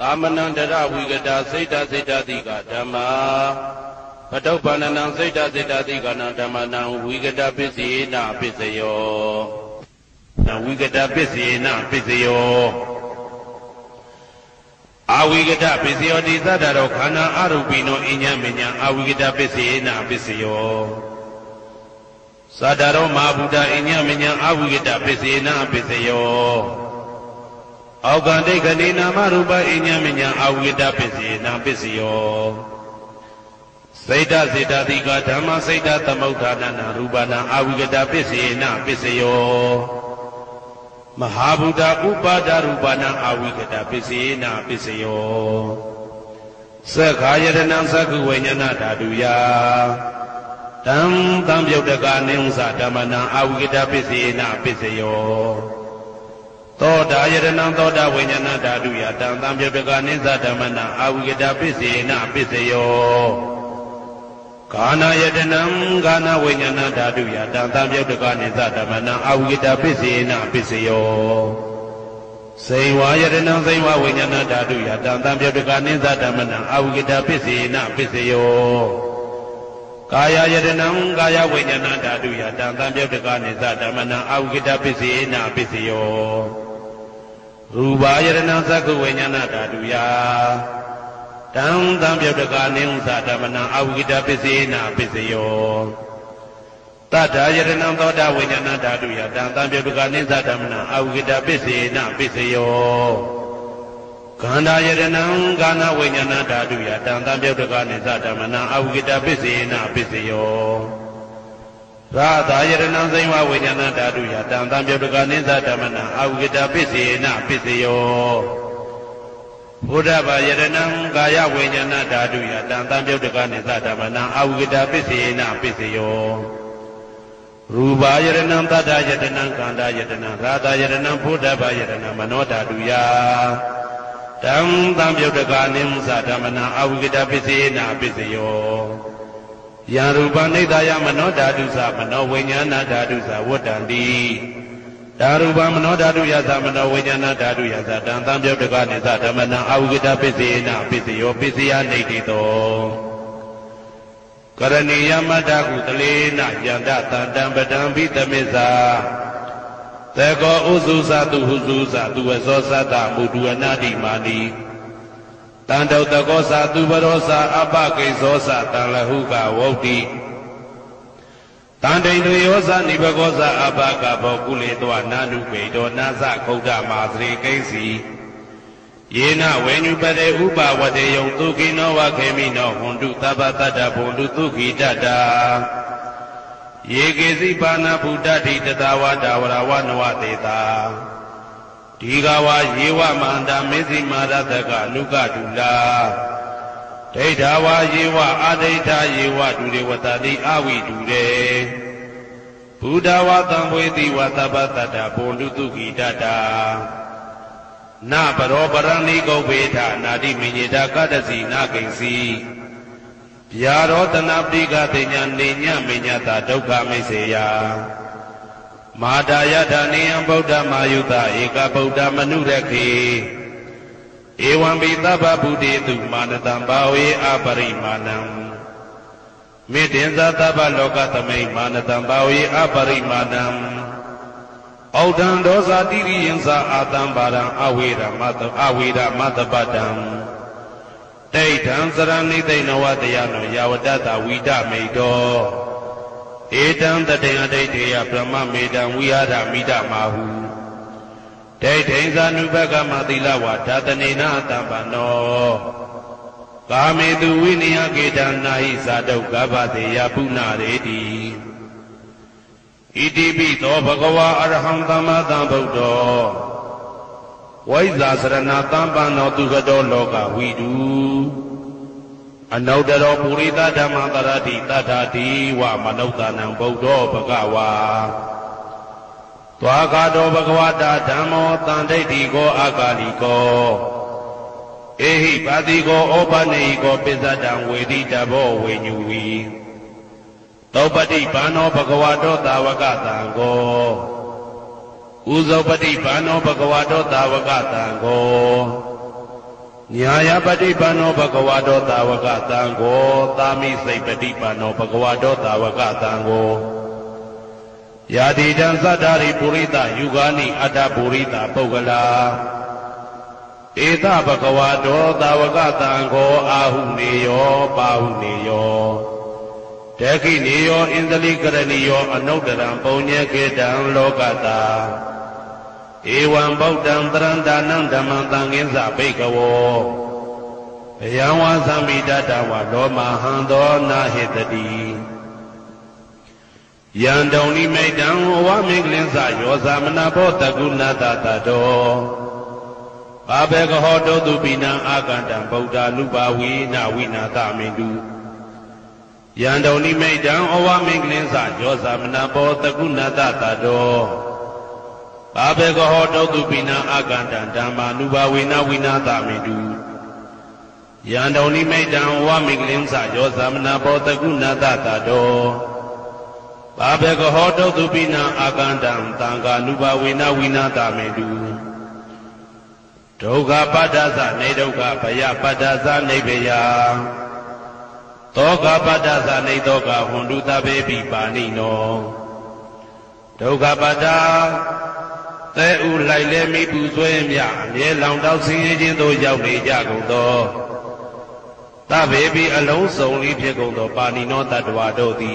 कामनन्दरा विगत सैदा सैदादिका धम्मा पदौपन्ननं सैदा सैदादिका धम्मना विगत पिसेना पिसियो न विगत पिसेना पिसियो आविगत पिस्योति तदारो खाना आरूपिनो इन्या मेन्या आविगत पिसेना पिसियो साधारो महाभूता इन्या मेन्या आविगत पिसेना पिसियो औगांडिकने नाम रूप इन्या मेन्या आविगत पिसेना पिसियो सैदा सैदादिका धम्मा सैदा तमौदाना रूपाना आविगत पिसेना पिसियो महाभूता उपादा रूपाना आविगत पिसेना पिसियो सखायरनं सखुवैज्ञान धातु या तं तव्यदुकानिं सदमना आविगत पिसेना पिसियो तोदा यरनं तोदा विज्ञान धातु या तं तव्यदुकानिं सदमना आविगत पिसेना पिसियो गाना यरनं गाना विज्ञान धातु यातं तव्यदुकानि सदमना आविगत पिसेना पिसियो Sewa yadana sewa winyana dadu yadam tamya dukanin sadamana awgita pisina pisayo. Kaya yadana kaya winyana dadu yadam tamya dukanin sadamana awgita pisina pisayo. Ruba yadana saku winyana dadu ya. Tam tamya dukanin sadamana awgita pisina pisayo. Tata yadana tata winyana dadu ya dan tambya dukanin sadamana awgita pisina pisayo. Kanda yadana kana winyana dadu ya dan tambya dukanin sadamana awgita pisina pisayo. Rata yadana saiwa winyana dadu ya dan tambya dukanin sadamana awgita pisina pisayo. Buddha yadana kaya winyana dadu ya dan tambya dukanin sadamana awgita pisina pisayo. Ruba yadanam tata yadanam kanda yadanam rata yadanam buddhava yadanam manodaduya. Tam tam yodakanim sadamana avgita pisena pisayo. Yan rupa nidaya manodadusa manovinyana dadusa vodandi. Tan rupa manodaduya sa manovinyana daduya sa tam tam yodakanim sadamana avgita pisena pisayo pisaya nidito. Karaniya madakutale na yanda tandam badam vitamisa. Tego uzusa tu huzusa tu esosa tamu tu anadimani. Tandau tagosa tu barosa abake sosa talahuka wauti. Tandai nuyosa nibagosa abaka bokule tu ananu pedo nasa kouda masri kesi. Yena wenyubade uba wade yong tuki no wakemi no hundu tabatada bundu tuki dada. Yegezi pana buddha di tatawa dawarawa nuateta. Tigawa yewa manda mezi marataka nuka dula. Taidawa yewa adaita yewa dure watadi awi dure. Buddha watangweti watabatada bundu tuki dada. Na barobarani go veda nadi minyeda kadasi nagesi. Pyarota nabdiga tenya nenya minyata dukkha meseya. Madaya dhaniyam buddha mayuta eka buddha manurekhi. Evambita babude tu manatam bhawe aparimanam. Medenza taba lokatamai manatam bhawe aparimanam. Audan dosa diri insa atam barang awira mata awira mata badam. Tei dan serani tei nawatayano yawadata wida meido. Edam tadeng tei tei brahma medam wihara mida mahu. Tei tei zanubaka matilawa datanena tambano. Kami tu winia kedan nahi sadau kabateya punaredi. Idibhi to bhagava araham tamadam bhauto. Vaisasaranatam panautukado loka vidu. Anaudaro purita dhammatarati tadati wa manautanam bhauto bhagava. Tvakado bhagavata dhammo tandaitiko akaliko. Ehi patiko opaneiko pisadam veditavo venyuvi. Taupati pano bhagavato tavakatango. Uzaupati pano bhagavato tavakatango. Nyayapati pano bhagavato tavakatango. Tamisaipati pano bhagavato tavakatango. Yadidan sadari purita yugani adapurita pogala. Eta bhagavato tavakatango ahuneyo pahuneyo. Taki niyo indali karaniyo anaudaram paunya kedam lokata. Ewan bautam tarantanam dhammantang insa bhikavo. Yangwa samidatawa lomahando nahetati. Yandauni meidam uwa minglinsa yosamana bodhaguna tatato. Abhekahoto dupina akandam bauta lubawi na winata mindu. Yandauni meidang owa minglinsa yosamana bodhaguna tatato. Abhekahoto dupina akandam dhamma lubawina winata mindu. Yandauni meidang owa minglinsa yosamana bodhaguna tatato. Abhekahoto dupina akandam tanga lubawina winata mindu. दुख पदासा नहीं दुख भया पदासा नहीं भया तोगा पदासा नहीं तोगा हुंडू तबे भी पानी नो दुख पदा ते उल्लाइले मी पूजोए म्या ये लाउंडाउ सीरे जी दो जाओ नहीं जागो दो तबे भी अलाउ सोली भेगो दो पानी नो तड़वा दो दी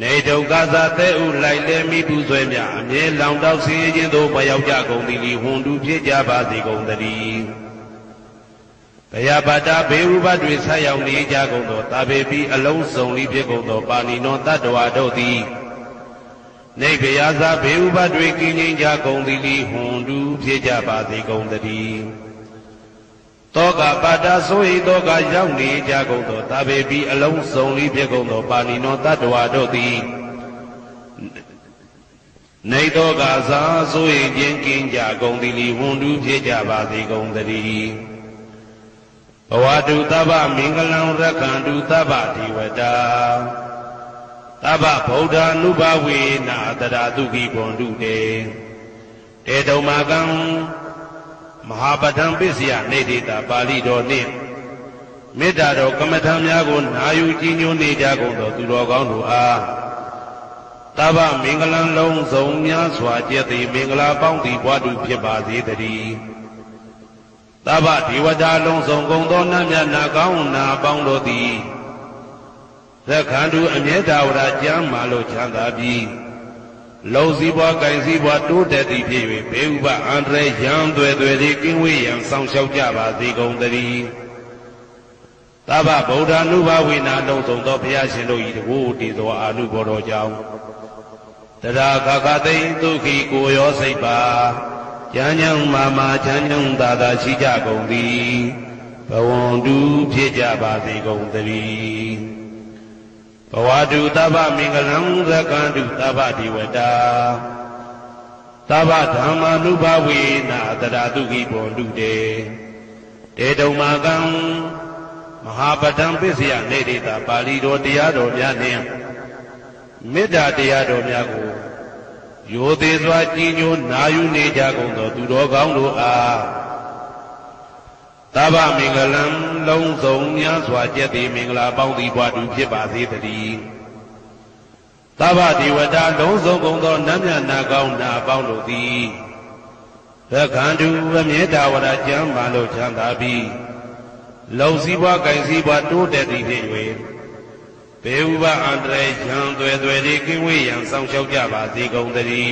नहीं दुखा जाते उल्लाइले मी पूजोए म्या ये लाउंडाउ सीरे जी दो बयाव जागो दी हुंडू जे जा बाजी गो दी भैया बाजा बेऊबा द्वेषा यावनी जागो दो तबे भी अलाउ सोली भेगो दो पानी नो तड़वा दो दी नहीं भैया जा बेऊबा द्वे की नहीं जागो दी हुंडू जे जा बाजी गो दी तोगा बादा सोई तोगा यावनी जागो दो तबे भी अलाउ सोली भेगो दो पानी नो तड़वा दो दी नहीं तोगा जा सोई जिनकी जागो दी हुंडू जे जा बाजी गो दी भवादु तब मिंगलों रखंडु तब देवता तब बौद्धानुभावे नादरा दुखी बोंडु दे तेदोमागं महापदं पिसिया नहीं देता पाली दो ने मेदा दो कमथम्या को नायु जीन्यो ने जागो दो तुरो गांव दो आ तब मिंगलों लों सोम्या स्वाज्यति मिंगला पाउंदी बवादु फिर बाजे दरी तब देवता लों सोंगों दो नम्या नागाओं ना बांगलो दी रखांडू अम्येदावरा जाम मालो चांदा भी लोसी बा कैसी बा टूटे दी भेवे बेउबा आंद्रे याम द्वे द्वे दी किंवे याम संशोचा बाजी गों दरी तब बौद्धानुभावे नालों सों दो प्यासिलो इधो दी दो आलू बोरो जाओ तड़ा काकाते दुखी कोयो सैपा जान्यं मामा जान्यं दादा सीजा गोंदी भवंडू भेजा बाजी गोंदरी भवादु तबा मिंगलं रकांडु तबा देवता तबा धम्मानुभावे नादरा दुखी बोंडु दे तेदोमागं महापदं पिसिया नहीं देता पाली दो त्याग दो ज्ञाने मेदा त्याग दो म्यागो यो देशवा चीन्यो नायु ने जागो दो तुरो गांव दो आ तबा मिंगलम लों सोम्या स्वाज्यति मिंगला पाउंदी बवादु फिर बाजे दरी तबा देवता लों सोंगों दो नम्या नागाओं ना बांगलो दी रखांडू अम्येदावरा जाम मालो चांदा भी लोसी बा कैसी बा टूटे दी भेवे बेउबा आंद्रे यां द्वे द्वे दी किंवे याम संशोचा बाजी गों दरी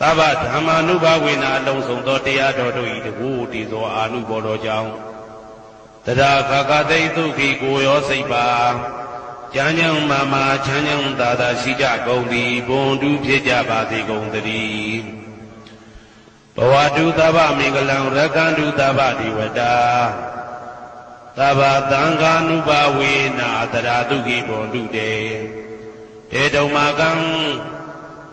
तब धम्मानुभावे नालों सों दो त्याग दो दो इधो दी दो आलू बोरो जाओ तड़ा काकाते दुखी कोयो सैपा जान्यं मामा जान्यं दादा सीजा गों दी बोंडू भेजा बाजी गों दरी भवादु तब मिंगलं रकांडु तब देवता तब दंगानुभावे नादरा दुखी बोंडु दे तेदोमागं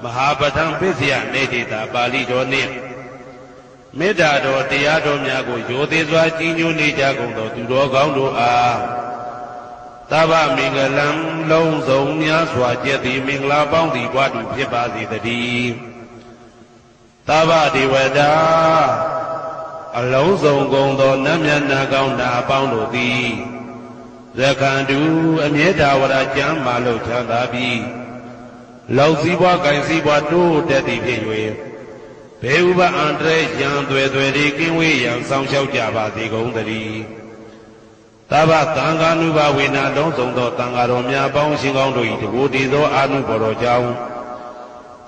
महापदं पिसिया नहीं देता पाली दो ने मेदा दो त्याग दो म्यागो यो देशवा चीन्यो ने जागो दो तुरो गांव दो आ तब मिंगलं लों सोम्या स्वाज्यति मिंगला पाउंदी बवादु फिर बाजे दरी तब देवता अलाउ सोंगों दो नम्या नागाओं ना बांगलो दी रखांडू अम्येदावरा जाम मालो चांदा भी लोसी बा कैसी बा टूटे दी भेवे बेउबा आंद्रे याम द्वे द्वे दी किंवे याम संशोचा बाजी गों दरी तब दंगानुभावे नालों सों दो दंगा दो म्या पाउं सिंगाओं दो इधो दी दो आलू बोरो जाओ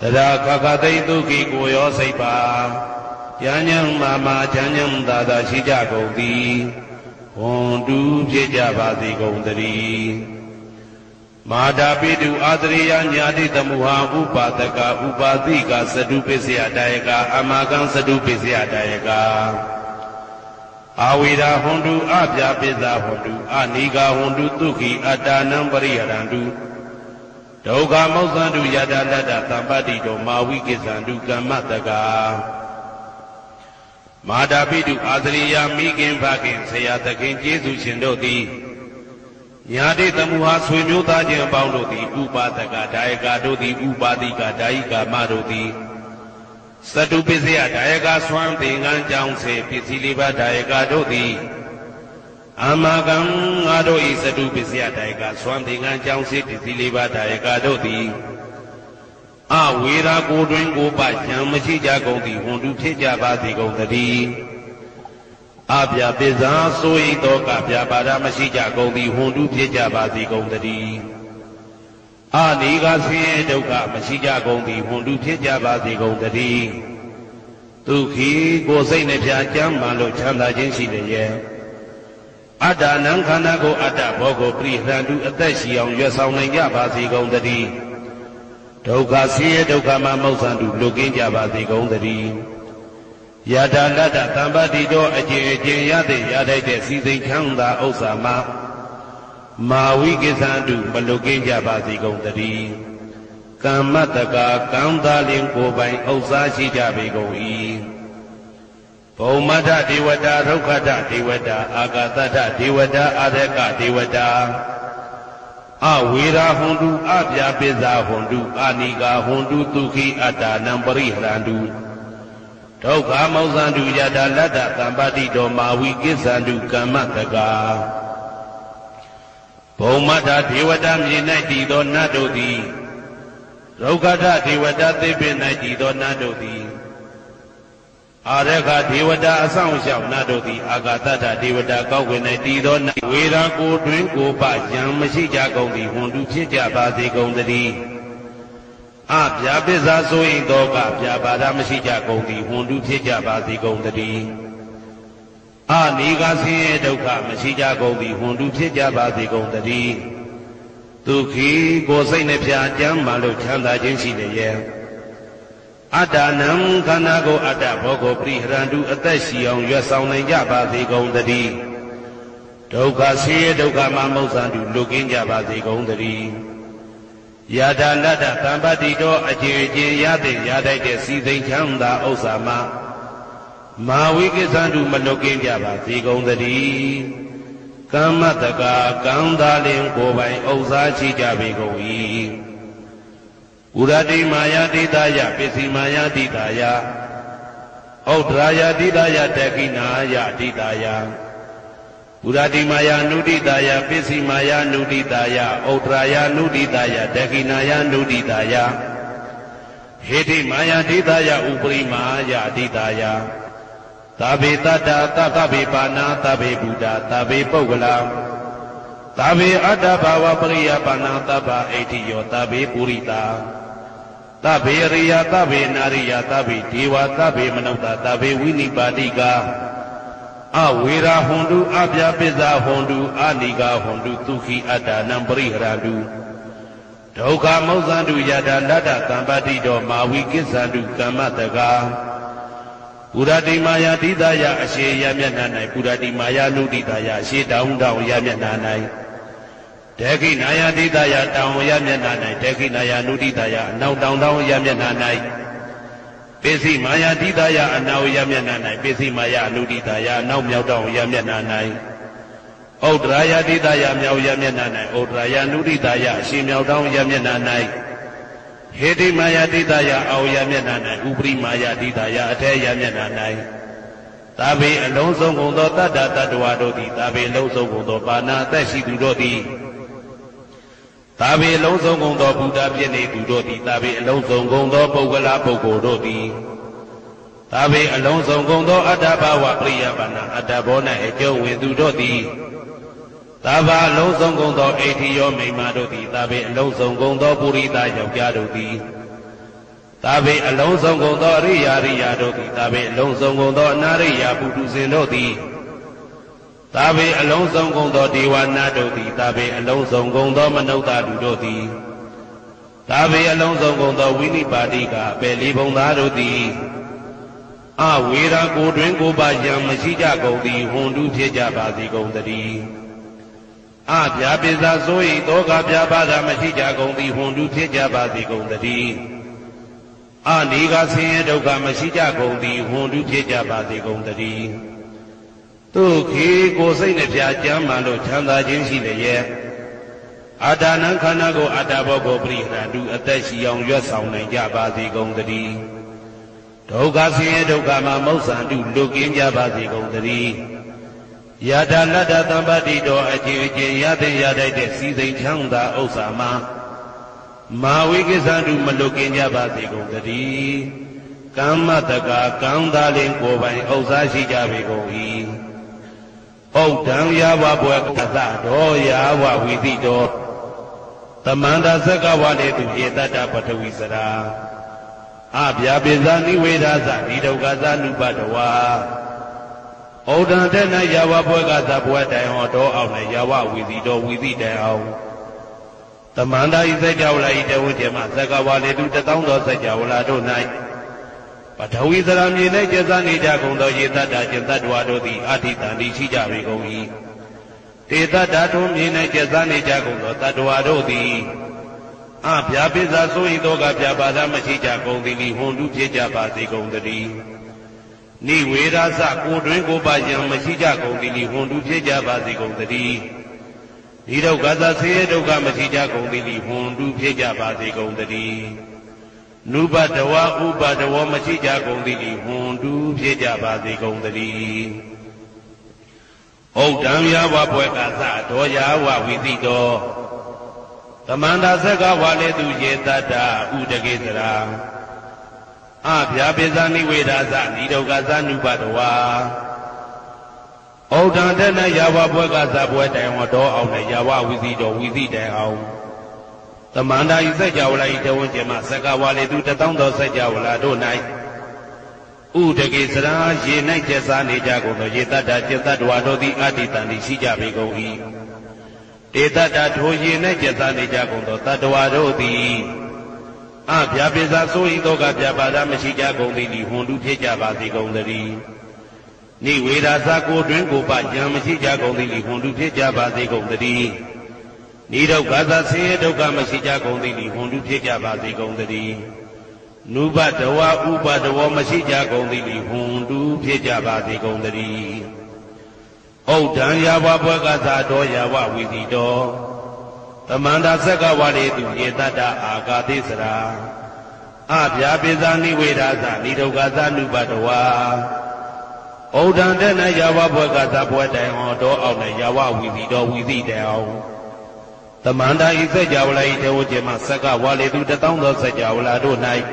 तड़ा काकाते दुखी कोयो सैपा जान्यं मामा जान्यं दादा सीजा गों दी हुंडू भेजा बाजी गों दरी मादा पीडु आदरिया न्यादि तमुहा उपातका उपाधि का सदुपे से आदायका अमागं सदुपे से आदायका आविरा हुंडू आभ्या पेदा हुंडू आनीगा हुंडू दुखी अदानं परिहरांडू दोगा मौसंडू यादा लदा तंबादी दो मावी के संडू कमतका मादा पीडु आदरिया मीकें भाकें से आतकें जेसु शिंदो दी यादे तमुहा स्वेन्योता जय बाउलोती उपातका जायका दोती उपाधि का जायिका मारोती सटूपी से हटाएगा स्वाम तेगा जाऊं से पिछली बढ़ाएगा जो दी आमा गाऊं आरो ई सटूपी से हटाएगा स्वाम तेगा जाऊं से पिछली बढ़ाएगा जो दी आ वेरा गोडों को बाजा मची जागो दी होंडू से जाबा देगो दी आप जा बेजा सोई तो काप्या बारा मची जागो दी होंडू से जाबा देगो दी आनेगा से डोगा मसी जागोंगी होंडू से जाबा देगोंगी तुखी गोसई ने प्या चाम मालो छांदा जिनसी ने ये आधा नंखाना को आधा भोगो प्रिहरांडू अतैसी आउं यसाउं ने जाबा देगोंगी डोगा से डोगा मामोसांडू लोगें जाबा देगोंगी यादा लादा तंबादी जो अजे अजे यादे यादे जैसी देखंदा ओसामा मावी के साधु मलोगे जाबादी गौंदरी कामत का कामदालिंग को बाई अवसाशी जाबे गौई पौमदा दिवदा रुखदा दिवदा आगादा दिवदा आधेका दिवदा आवीरा होंडू आप्यापेजा होंडू आनीगा होंडू तुखी आता नंबरी हरांडू ठोका मौसांडू यादा लदा तंबादी दो मावी के साधु कामत का बहुमता देवता में नहीं दी दो ना दो दी रोगता देवता देव नहीं दी दो ना दो दी आरेखा देवता सांसाव ना दो दी आगाता देवता काउंगे नहीं दी दो ना वेरा को ड्रिंग को बाजा मची जागोंगी होंडू से जाबा देगोंगी आप जाबे जासोई दो का जाबारा मची जागोंगी होंडू से जाबा देगोंगी आनेगा से डोगा मसी जागोंगी होंडू से जाबा देगोंगी तुखी गोसई ने प्या चाम मालो छांदा जिनसी ने ये आधा नंखाना को आधा भोगो प्रिहरांडू अतैसी आउं यसाउं ने जाबा देगोंगी डोगा से डोगा मामोसांडू लोगें जाबा देगोंगी यादा लादा तंबादी दो अजे अजे यादे यादे जैसी देखंदा ओसामा मावी के साधु मलोगे जाबा देगोंगी कामत का कामदालिंग को बाई अवसाशी जाबे गौई उरादी माया दीदाया पेशी माया दीदाया औद्राया दीदाया टकीनाया दीदाया उरादी माया नुदीदाया पेशी माया नुदीदाया औद्राया नुदीदाया टकीनाया नुदीदाया हेदी माया दीदाया ऊपरी माया दीदाया तबे तदा तबे पाना तबे बुदा तबे पगला तबे अदा भावा प्रिया पाना तबा ऐठियो तबे पुरीता तबे रिया तबे नारिया तबे देवा तबे मनवता तबे विनिपादिका आवेरा होंडू आप्यापेजा होंडू आलिगा होंडू तुखी अदा नंबरी हरांडू ढोका मौसांडू यादा लादा तंबादी दो मावी के साधु कामतका पुरादी माया दीदाया अशे याम्या नानाई पुरादी माया नु दीदाया अशे डाउं डाउं याम्या नानाई ढकी नाया दीदाया डाउं याम्या नानाई ढकी नाया नु दीदाया नाउ डाउं डाउं याम्या नानाई पेशी माया दीदाया अनाउ याम्या नानाई पेशी माया नु दीदाया नाउ म्याउ डाउं याम्या नानाई औद्राया दीदाया म्याउ याम्या नानाई औद्राया नु दीदाया अशे म्याउ डाउं याम्या नानाई हेदी माया दीदाया आउया में नाना ऊपरी माया दीदाया अठेया में नाना तबे लोंसों गुंडो तदा तदवा दो दी तबे लोंसों गुंडो पाना तैसी दूरो दी तबे लोंसों गुंडो बुदा बिने दूरो दी तबे लोंसों गुंडो पोगला पोगोरो दी तबे लोंसों गुंडो अदाबावा प्रिया बना अदाबोना हेजो वे दूरो दी तबा लोसों गुंडो ऐठियो में मारो दी तबे लोसों गुंडो पुरी ताजो क्या रो दी तबे लोसों गुंडो रिया रिया रो दी तबे लोसों गुंडो नारिया पुटु से रो दी तबे लोसों गुंडो दीवाना रो दी तबे लोसों गुंडो मनोता रो दी तबे लोसों गुंडो विनिपादी का पहली बंदा रो दी आवेरा कोड़ें को बाजा मशीजा गोदी होंडू से जाबा देगोंगी आप्या बेजा सोई तो काप्या बारा मसी जागोंगी होंडू से जाबा देगोंगी आनेगा से डोगा मसी जागोंगी होंडू से जाबा देगोंगी तुखी गोसई ने प्या चाम मालो छांदा जिनसी ने ये आधा नंखाना को आधा भोगो प्रिहरांडू अतैसी आउं यसाउं ने जाबा देगोंगी Doga siye doga ma mausan du lokin jabasi kondari. Yada lada tambadi do aje aje yada yada de si zain chanda osama. Mawi ke sandu malokin jabasi kondari. Kama taka kanda ling kobai osashi jabe koi. Outang yawa buak kata do yawa widi do. Tamanda sakawale tu yeda dapat wisara. आभ्या बेजानी वेराजा निरोगाजा लुबाड़वा ओढ़ाने न यावा बोगाजा बोटाएं हो तो अपने यावा विधि दो विधि दे आओ तमाना इसे जावला इसे उसे मासका वाले दूध ताऊ दो से जावला तो नहीं पढ़ाई सरामी ने जैसानी जागूं तो ये ताजा जैसा द्वारो दी आधी तानी सीजा बिगोगी तेरा डाटों ने जैसानी जागूं तो ताद्वारो दी आप यहाँ पे जासो इधर का यहाँ बादा मची जागों दिली होंडू पे जा बाते गों दरी नी वेरा साकों ड्रेन को बाज़ मची जागों दिली होंडू पे जा बाते गों दरी इधर का जासे इधर का मची जागों दिली होंडू पे जा बाते गों दरी नुबा दवा उबा दवा मची जागों दिली होंडू पे जा बाते गों दरी ओढ़ाम यावा बोएगा सातो यावा विधि दो तमाना सगा वाले दूजे तादा उड़के तरा आप यहाँ पे जानी वेराजा निरोगा जानुबाड़वा ओढ़ाने न यावा बोएगा जाबोटाएं हो तो अपने यावा विधि दो विधि दे आओ तमाना इसे जावला इधर उसे मासका वाले दूध ताऊ दो से जावला तो नहीं उड़के तरा ये नहीं जैसा नहीं जागो तो ये तादा जैसा द्वारो दी आधी तानी सीजा बिगोगी तेरा डाटो ये न जैसानी जागूं तो ताद्वारो दी आप यहाँ पे जासो इधर का यहाँ बादा मची जागूं दिली होंडू पे जा बाते गों दरी नी वेरा साकों ड्रेन को बाज़ मची जागूं दिली होंडू पे जा बाते गों दरी नी रोगा जासे रोगा मची जागूं दिली होंडू पे जा बाते गों दरी नुबा दवा उबा दवा मची जागूं दिली होंडू पे जा बाते गों दरी ओढ़ान यावा बोएगा जातो यावा विधि दो तमाना सगा वाले दूजे तादा आगादे सरा आप यहाँ पे जानी वेराजा निरोगा जानुबाड़वा ओढ़ाने न यावा बोएगा जाबोटाएं हो तो अपने यावा विधि दो विधि दे आओ तमाना इसे जावला इधर उसे मासका वाले दूध ताऊ दो से जावला तो नहीं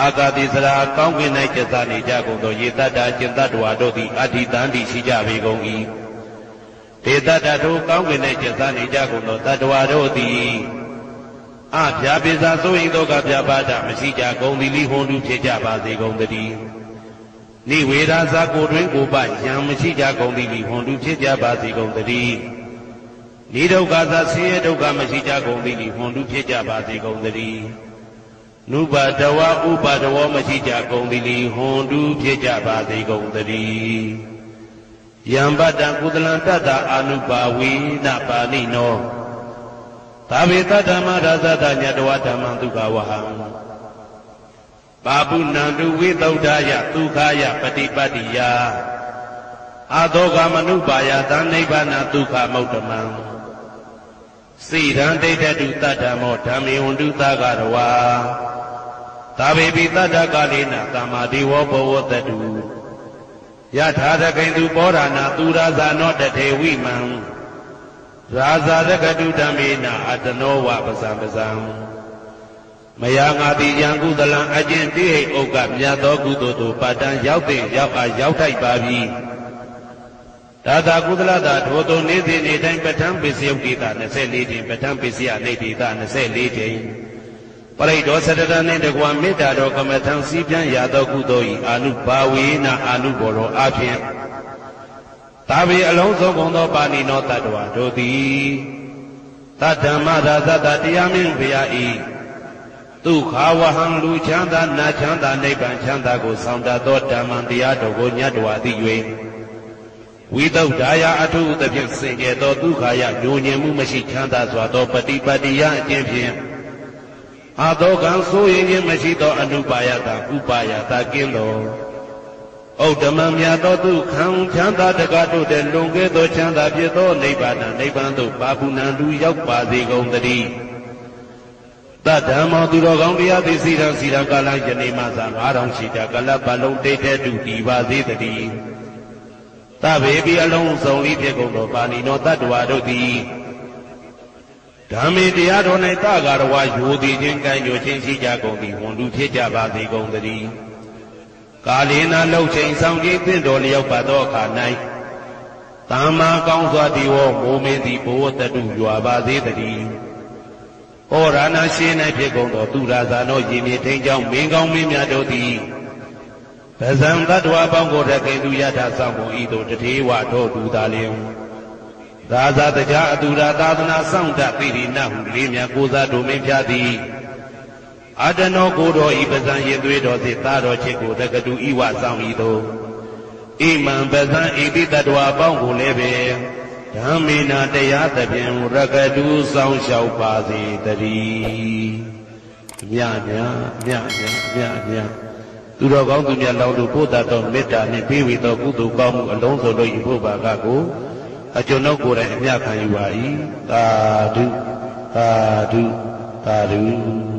आगादी सरा कांग के नहीं जैसानी जागूं तो ये ताजा जैसा द्वारो दी आधी तानी सीजा बिगोगी तेरा डाटो कांग के नहीं जैसानी जागूं तो ताद्वारो दी आप यहाँ पे जासो इधर का यहाँ बादा मची जागूं दिली होंडू पे जा बाते गों दरी नी वेरा साकों ड्रेन को बाज़ मची जागूं दिली होंडू पे जा बाते गों दरी नी रोगा जासे रोगा मची जागूं दिली होंडू पे जा बाते गों दरी नुबा दवा उबा दवा मची जागों दिली होंडू पे जा बाते गों दरी यंबा डांकुदलांता दा अनुबावी ना पानी नो तावेता धमा राजा दान्यदवा धमांतुगा वहाँ बाबू नानुवे दाउदाया तुकाया पतिपतिया आधोगा मनुबाया दानेबा ना तुका माउटमां सीरांते डूता धमोटा में उंडूता कारवा तावे भी ताजा काले ना तमादी वो बहुत डू या ठाड़ा कहीं तू बोरा ना तू राजा नोट ठेवी माँ राजा रखडू डमे ना अदनो वापस आमसाम मैं आंधी यांगू दलां अजेंटी है ओगा मैं तो गुदो तो पटां याऊते याऊ आ याऊटाई बाबी तादा गुदला दाढ़ो तो ने दे ने टाइम पटां बिसियों की ताने से ले दे पटां बिसिया ने दी ताने से ले दे पराइडो सदरा ने डगवा में डालो कमेटां सीप्यां यादो कुदोई आनुबावी ना आनुबोरो आप्यां तावे अलाउंसो गोंदो पानी नो ताड़वा डोडी ताड़मा राजा ताड़िया में भयाई तू खावाहं लूचांदा ना चांदा नहीं बंचांदा को सांदा दो डमांडिया डोगोन्या डोडी युए विदाउ डाया अटू तबियत सिंगे दो तू खाया जोने मुमशी चांदा स्वादो पति पतिया जेम्पियां आधो गांसो ये मशीदो अनुपाया ता उपाया ता किलो और डमामिया तो तू खाऊं चांदा डगाडो दे लोंगे तो चांदा भी तो नहीं बाना नहीं बांधो बाबू नांडू याऊ बाजी गोंदरी That Damoduroga, the Sira Sira Gala, Yanema, and Aranchita Gala, Balon, Data, Dutiva, Zitadi. That baby alone, so we take over Panino, that Wado D. Dame the Adonata Garawa, you the Jenga, your Chensi Jagondi, Monduja Bazi Gondari. Kalina Lo Chain Sangi, the Dolio Padoka night. Tama Kaunza Dio, Moment, the Poet, the Duava Zitadi. और आना शेना फेंकों तो तू राजानो जी में तेंजाऊ मेंगाऊ में म्यादो दी पैसंगा द्वाबां को रखें तू यादा सांबो इतो जठे वाटो तू ताले हूँ राजा तजा तू राजा तना सांगा तेरी ना हुले म्या कोजा दो में जादी आदनो कोडो इबजां ये दुए दोसे तारो चेको तगडू इवासां इतो इमां बजां इबी तद्वाबां को लेबे Dhamina deyatapyam rakadu saunshau pasi tari. Mya mya, mya mya, mya mya. Turo gong tu mya lau tu kota ton metta ni piwi to kutu gong along so do yipo baka ko. Acho no kore mya kanyu wai. Tadu, tadu, tadu.